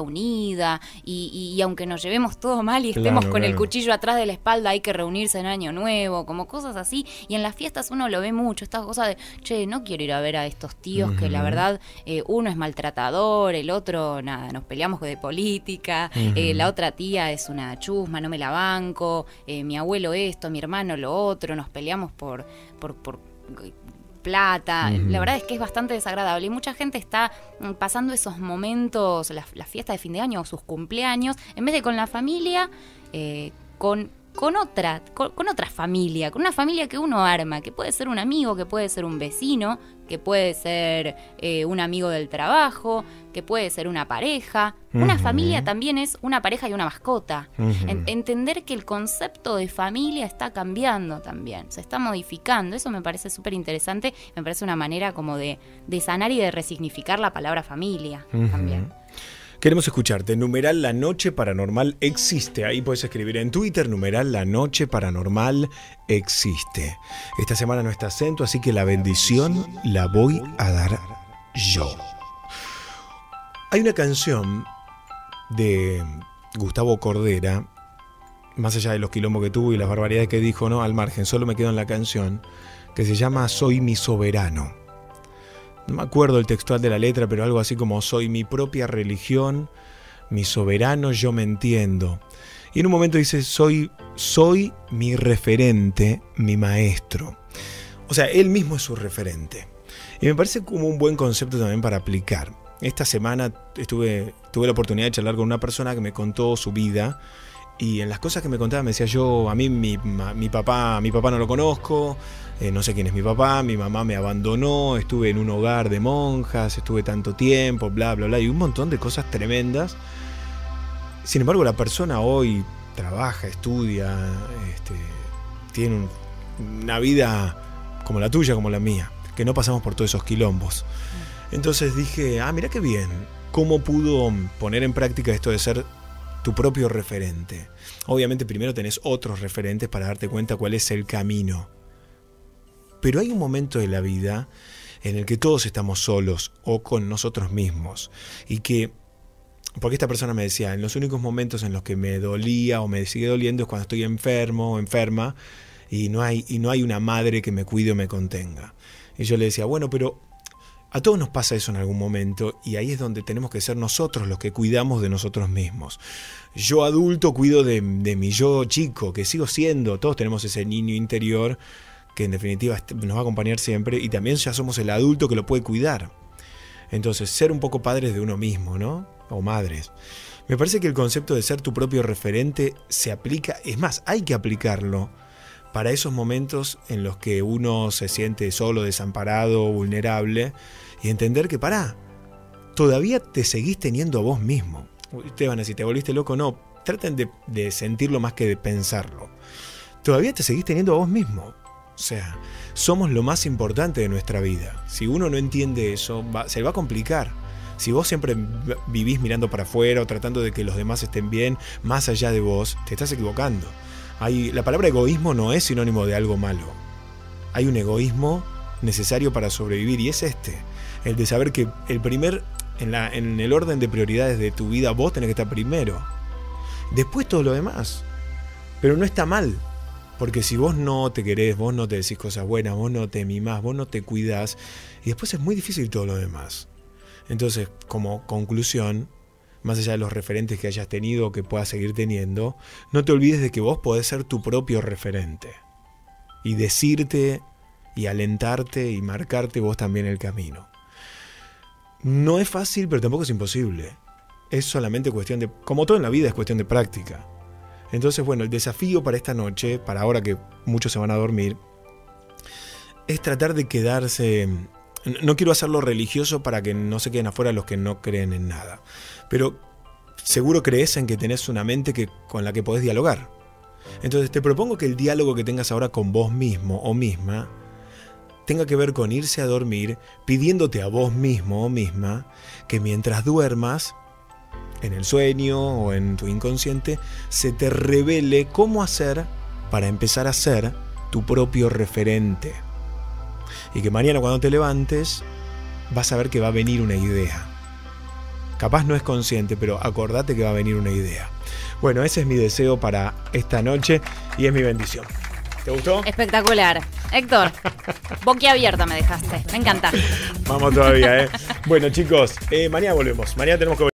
unida, y aunque nos llevemos todo mal y estemos con el cuchillo atrás de la espalda, hay que reunirse en Año Nuevo, como cosas así, y en las fiestas uno lo ve mucho, estas cosas de, che, no quiero ir a ver a estos tíos que la verdad uno es maltratador, el otro, nada, nos peleamos de política, la otra tía es una chusma, no me la banco, mi abuelo esto, mi hermano lo otro, nos peleamos por plata. La verdad es que es bastante desagradable y mucha gente está pasando esos momentos, las fiestas de fin de año o sus cumpleaños, en vez de con la familia, con otra familia, con una familia que uno arma, que puede ser un amigo, que puede ser un vecino, que puede ser un amigo del trabajo, que puede ser una pareja. Una familia también es una pareja y una mascota. Entender que el concepto de familia está cambiando también, se está modificando. Eso me parece súper interesante, me parece una manera como de sanar y de resignificar la palabra familia también. Queremos escucharte. Numeral La Noche Paranormal Existe. Ahí puedes escribir en Twitter, numeral La Noche Paranormal Existe. Esta semana no está acento, así que la bendición la voy a dar yo. Hay una canción de Gustavo Cordera, más allá de los quilombos que tuvo y las barbaridades que dijo, no, al margen, solo me quedo en la canción, que se llama Soy mi soberano. No me acuerdo el textual de la letra, pero algo así como soy mi propia religión, mi soberano, yo me entiendo. Y en un momento dice, soy mi referente, mi maestro. O sea, él mismo es su referente. Y me parece como un buen concepto también para aplicar. Esta semana tuve la oportunidad de charlar con una persona que me contó su vida Y en las cosas que me contaba me decía yo, a mí mi papá no lo conozco, no sé quién es mi papá, mi mamá me abandonó, estuve en un hogar de monjas, estuve tanto tiempo, bla, bla, bla, y un montón de cosas tremendas. Sin embargo, la persona hoy trabaja, estudia, tiene una vida como la tuya, como la mía, que no pasamos por todos esos quilombos. Entonces dije, ah, mirá qué bien, cómo pudo poner en práctica esto de ser tu propio referente. Obviamente primero tenés otros referentes para darte cuenta cuál es el camino. Pero hay un momento de la vida en el que todos estamos solos o con nosotros mismos. Y que, porque esta persona me decía, en los únicos momentos en los que me dolía o me sigue doliendo es cuando estoy enfermo o enferma y no hay una madre que me cuide o me contenga. Y yo le decía, bueno, pero a todos nos pasa eso en algún momento y ahí es donde tenemos que ser nosotros los que cuidamos de nosotros mismos. Yo adulto cuido de mi yo chico, que sigo siendo. Todos tenemos ese niño interior que en definitiva nos va a acompañar siempre y también ya somos el adulto que lo puede cuidar. Entonces, ser un poco padres de uno mismo, ¿no? O madres. Me parece que el concepto de ser tu propio referente se aplica, es más, hay que aplicarlo para esos momentos en los que uno se siente solo, desamparado, vulnerable, y entender que, pará, todavía te seguís teniendo a vos mismo. Ustedes van a decir, ¿te volviste loco? No, traten de sentirlo más que de pensarlo. Todavía te seguís teniendo a vos mismo. O sea, somos lo más importante de nuestra vida. Si uno no entiende eso, se va a complicar. Si vos siempre vivís mirando para afuera o tratando de que los demás estén bien, más allá de vos, te estás equivocando. La palabra egoísmo no es sinónimo de algo malo. Hay un egoísmo necesario para sobrevivir y es este. El de saber que en el orden de prioridades de tu vida vos tenés que estar primero. Después todo lo demás. Pero no está mal. Porque si vos no te querés, vos no te decís cosas buenas, vos no te mimás, vos no te cuidás. Y después es muy difícil todo lo demás. Entonces, como conclusión, más allá de los referentes que hayas tenido o que puedas seguir teniendo, no te olvides de que vos podés ser tu propio referente y decirte y alentarte y marcarte vos también el camino. No es fácil, pero tampoco es imposible. Es solamente cuestión de, como todo en la vida, es cuestión de práctica. Entonces, bueno, el desafío para esta noche, para ahora que muchos se van a dormir, es tratar de quedarse. No quiero hacerlo religioso para que no se queden afuera los que no creen en nada. Pero seguro crees en que tenés una mente con la que podés dialogar. Entonces te propongo que el diálogo que tengas ahora con vos mismo o misma tenga que ver con irse a dormir pidiéndote a vos mismo o misma que mientras duermas, en el sueño o en tu inconsciente, se te revele cómo hacer para empezar a ser tu propio referente. Y que mañana cuando te levantes vas a ver que va a venir una idea. Capaz no es consciente, pero acordate que va a venir una idea. Bueno, ese es mi deseo para esta noche y es mi bendición. ¿Te gustó? Espectacular. Héctor, boquiabierta me dejaste. Me encanta. Vamos todavía, ¿eh? Bueno, chicos, mañana volvemos. Mañana tenemos que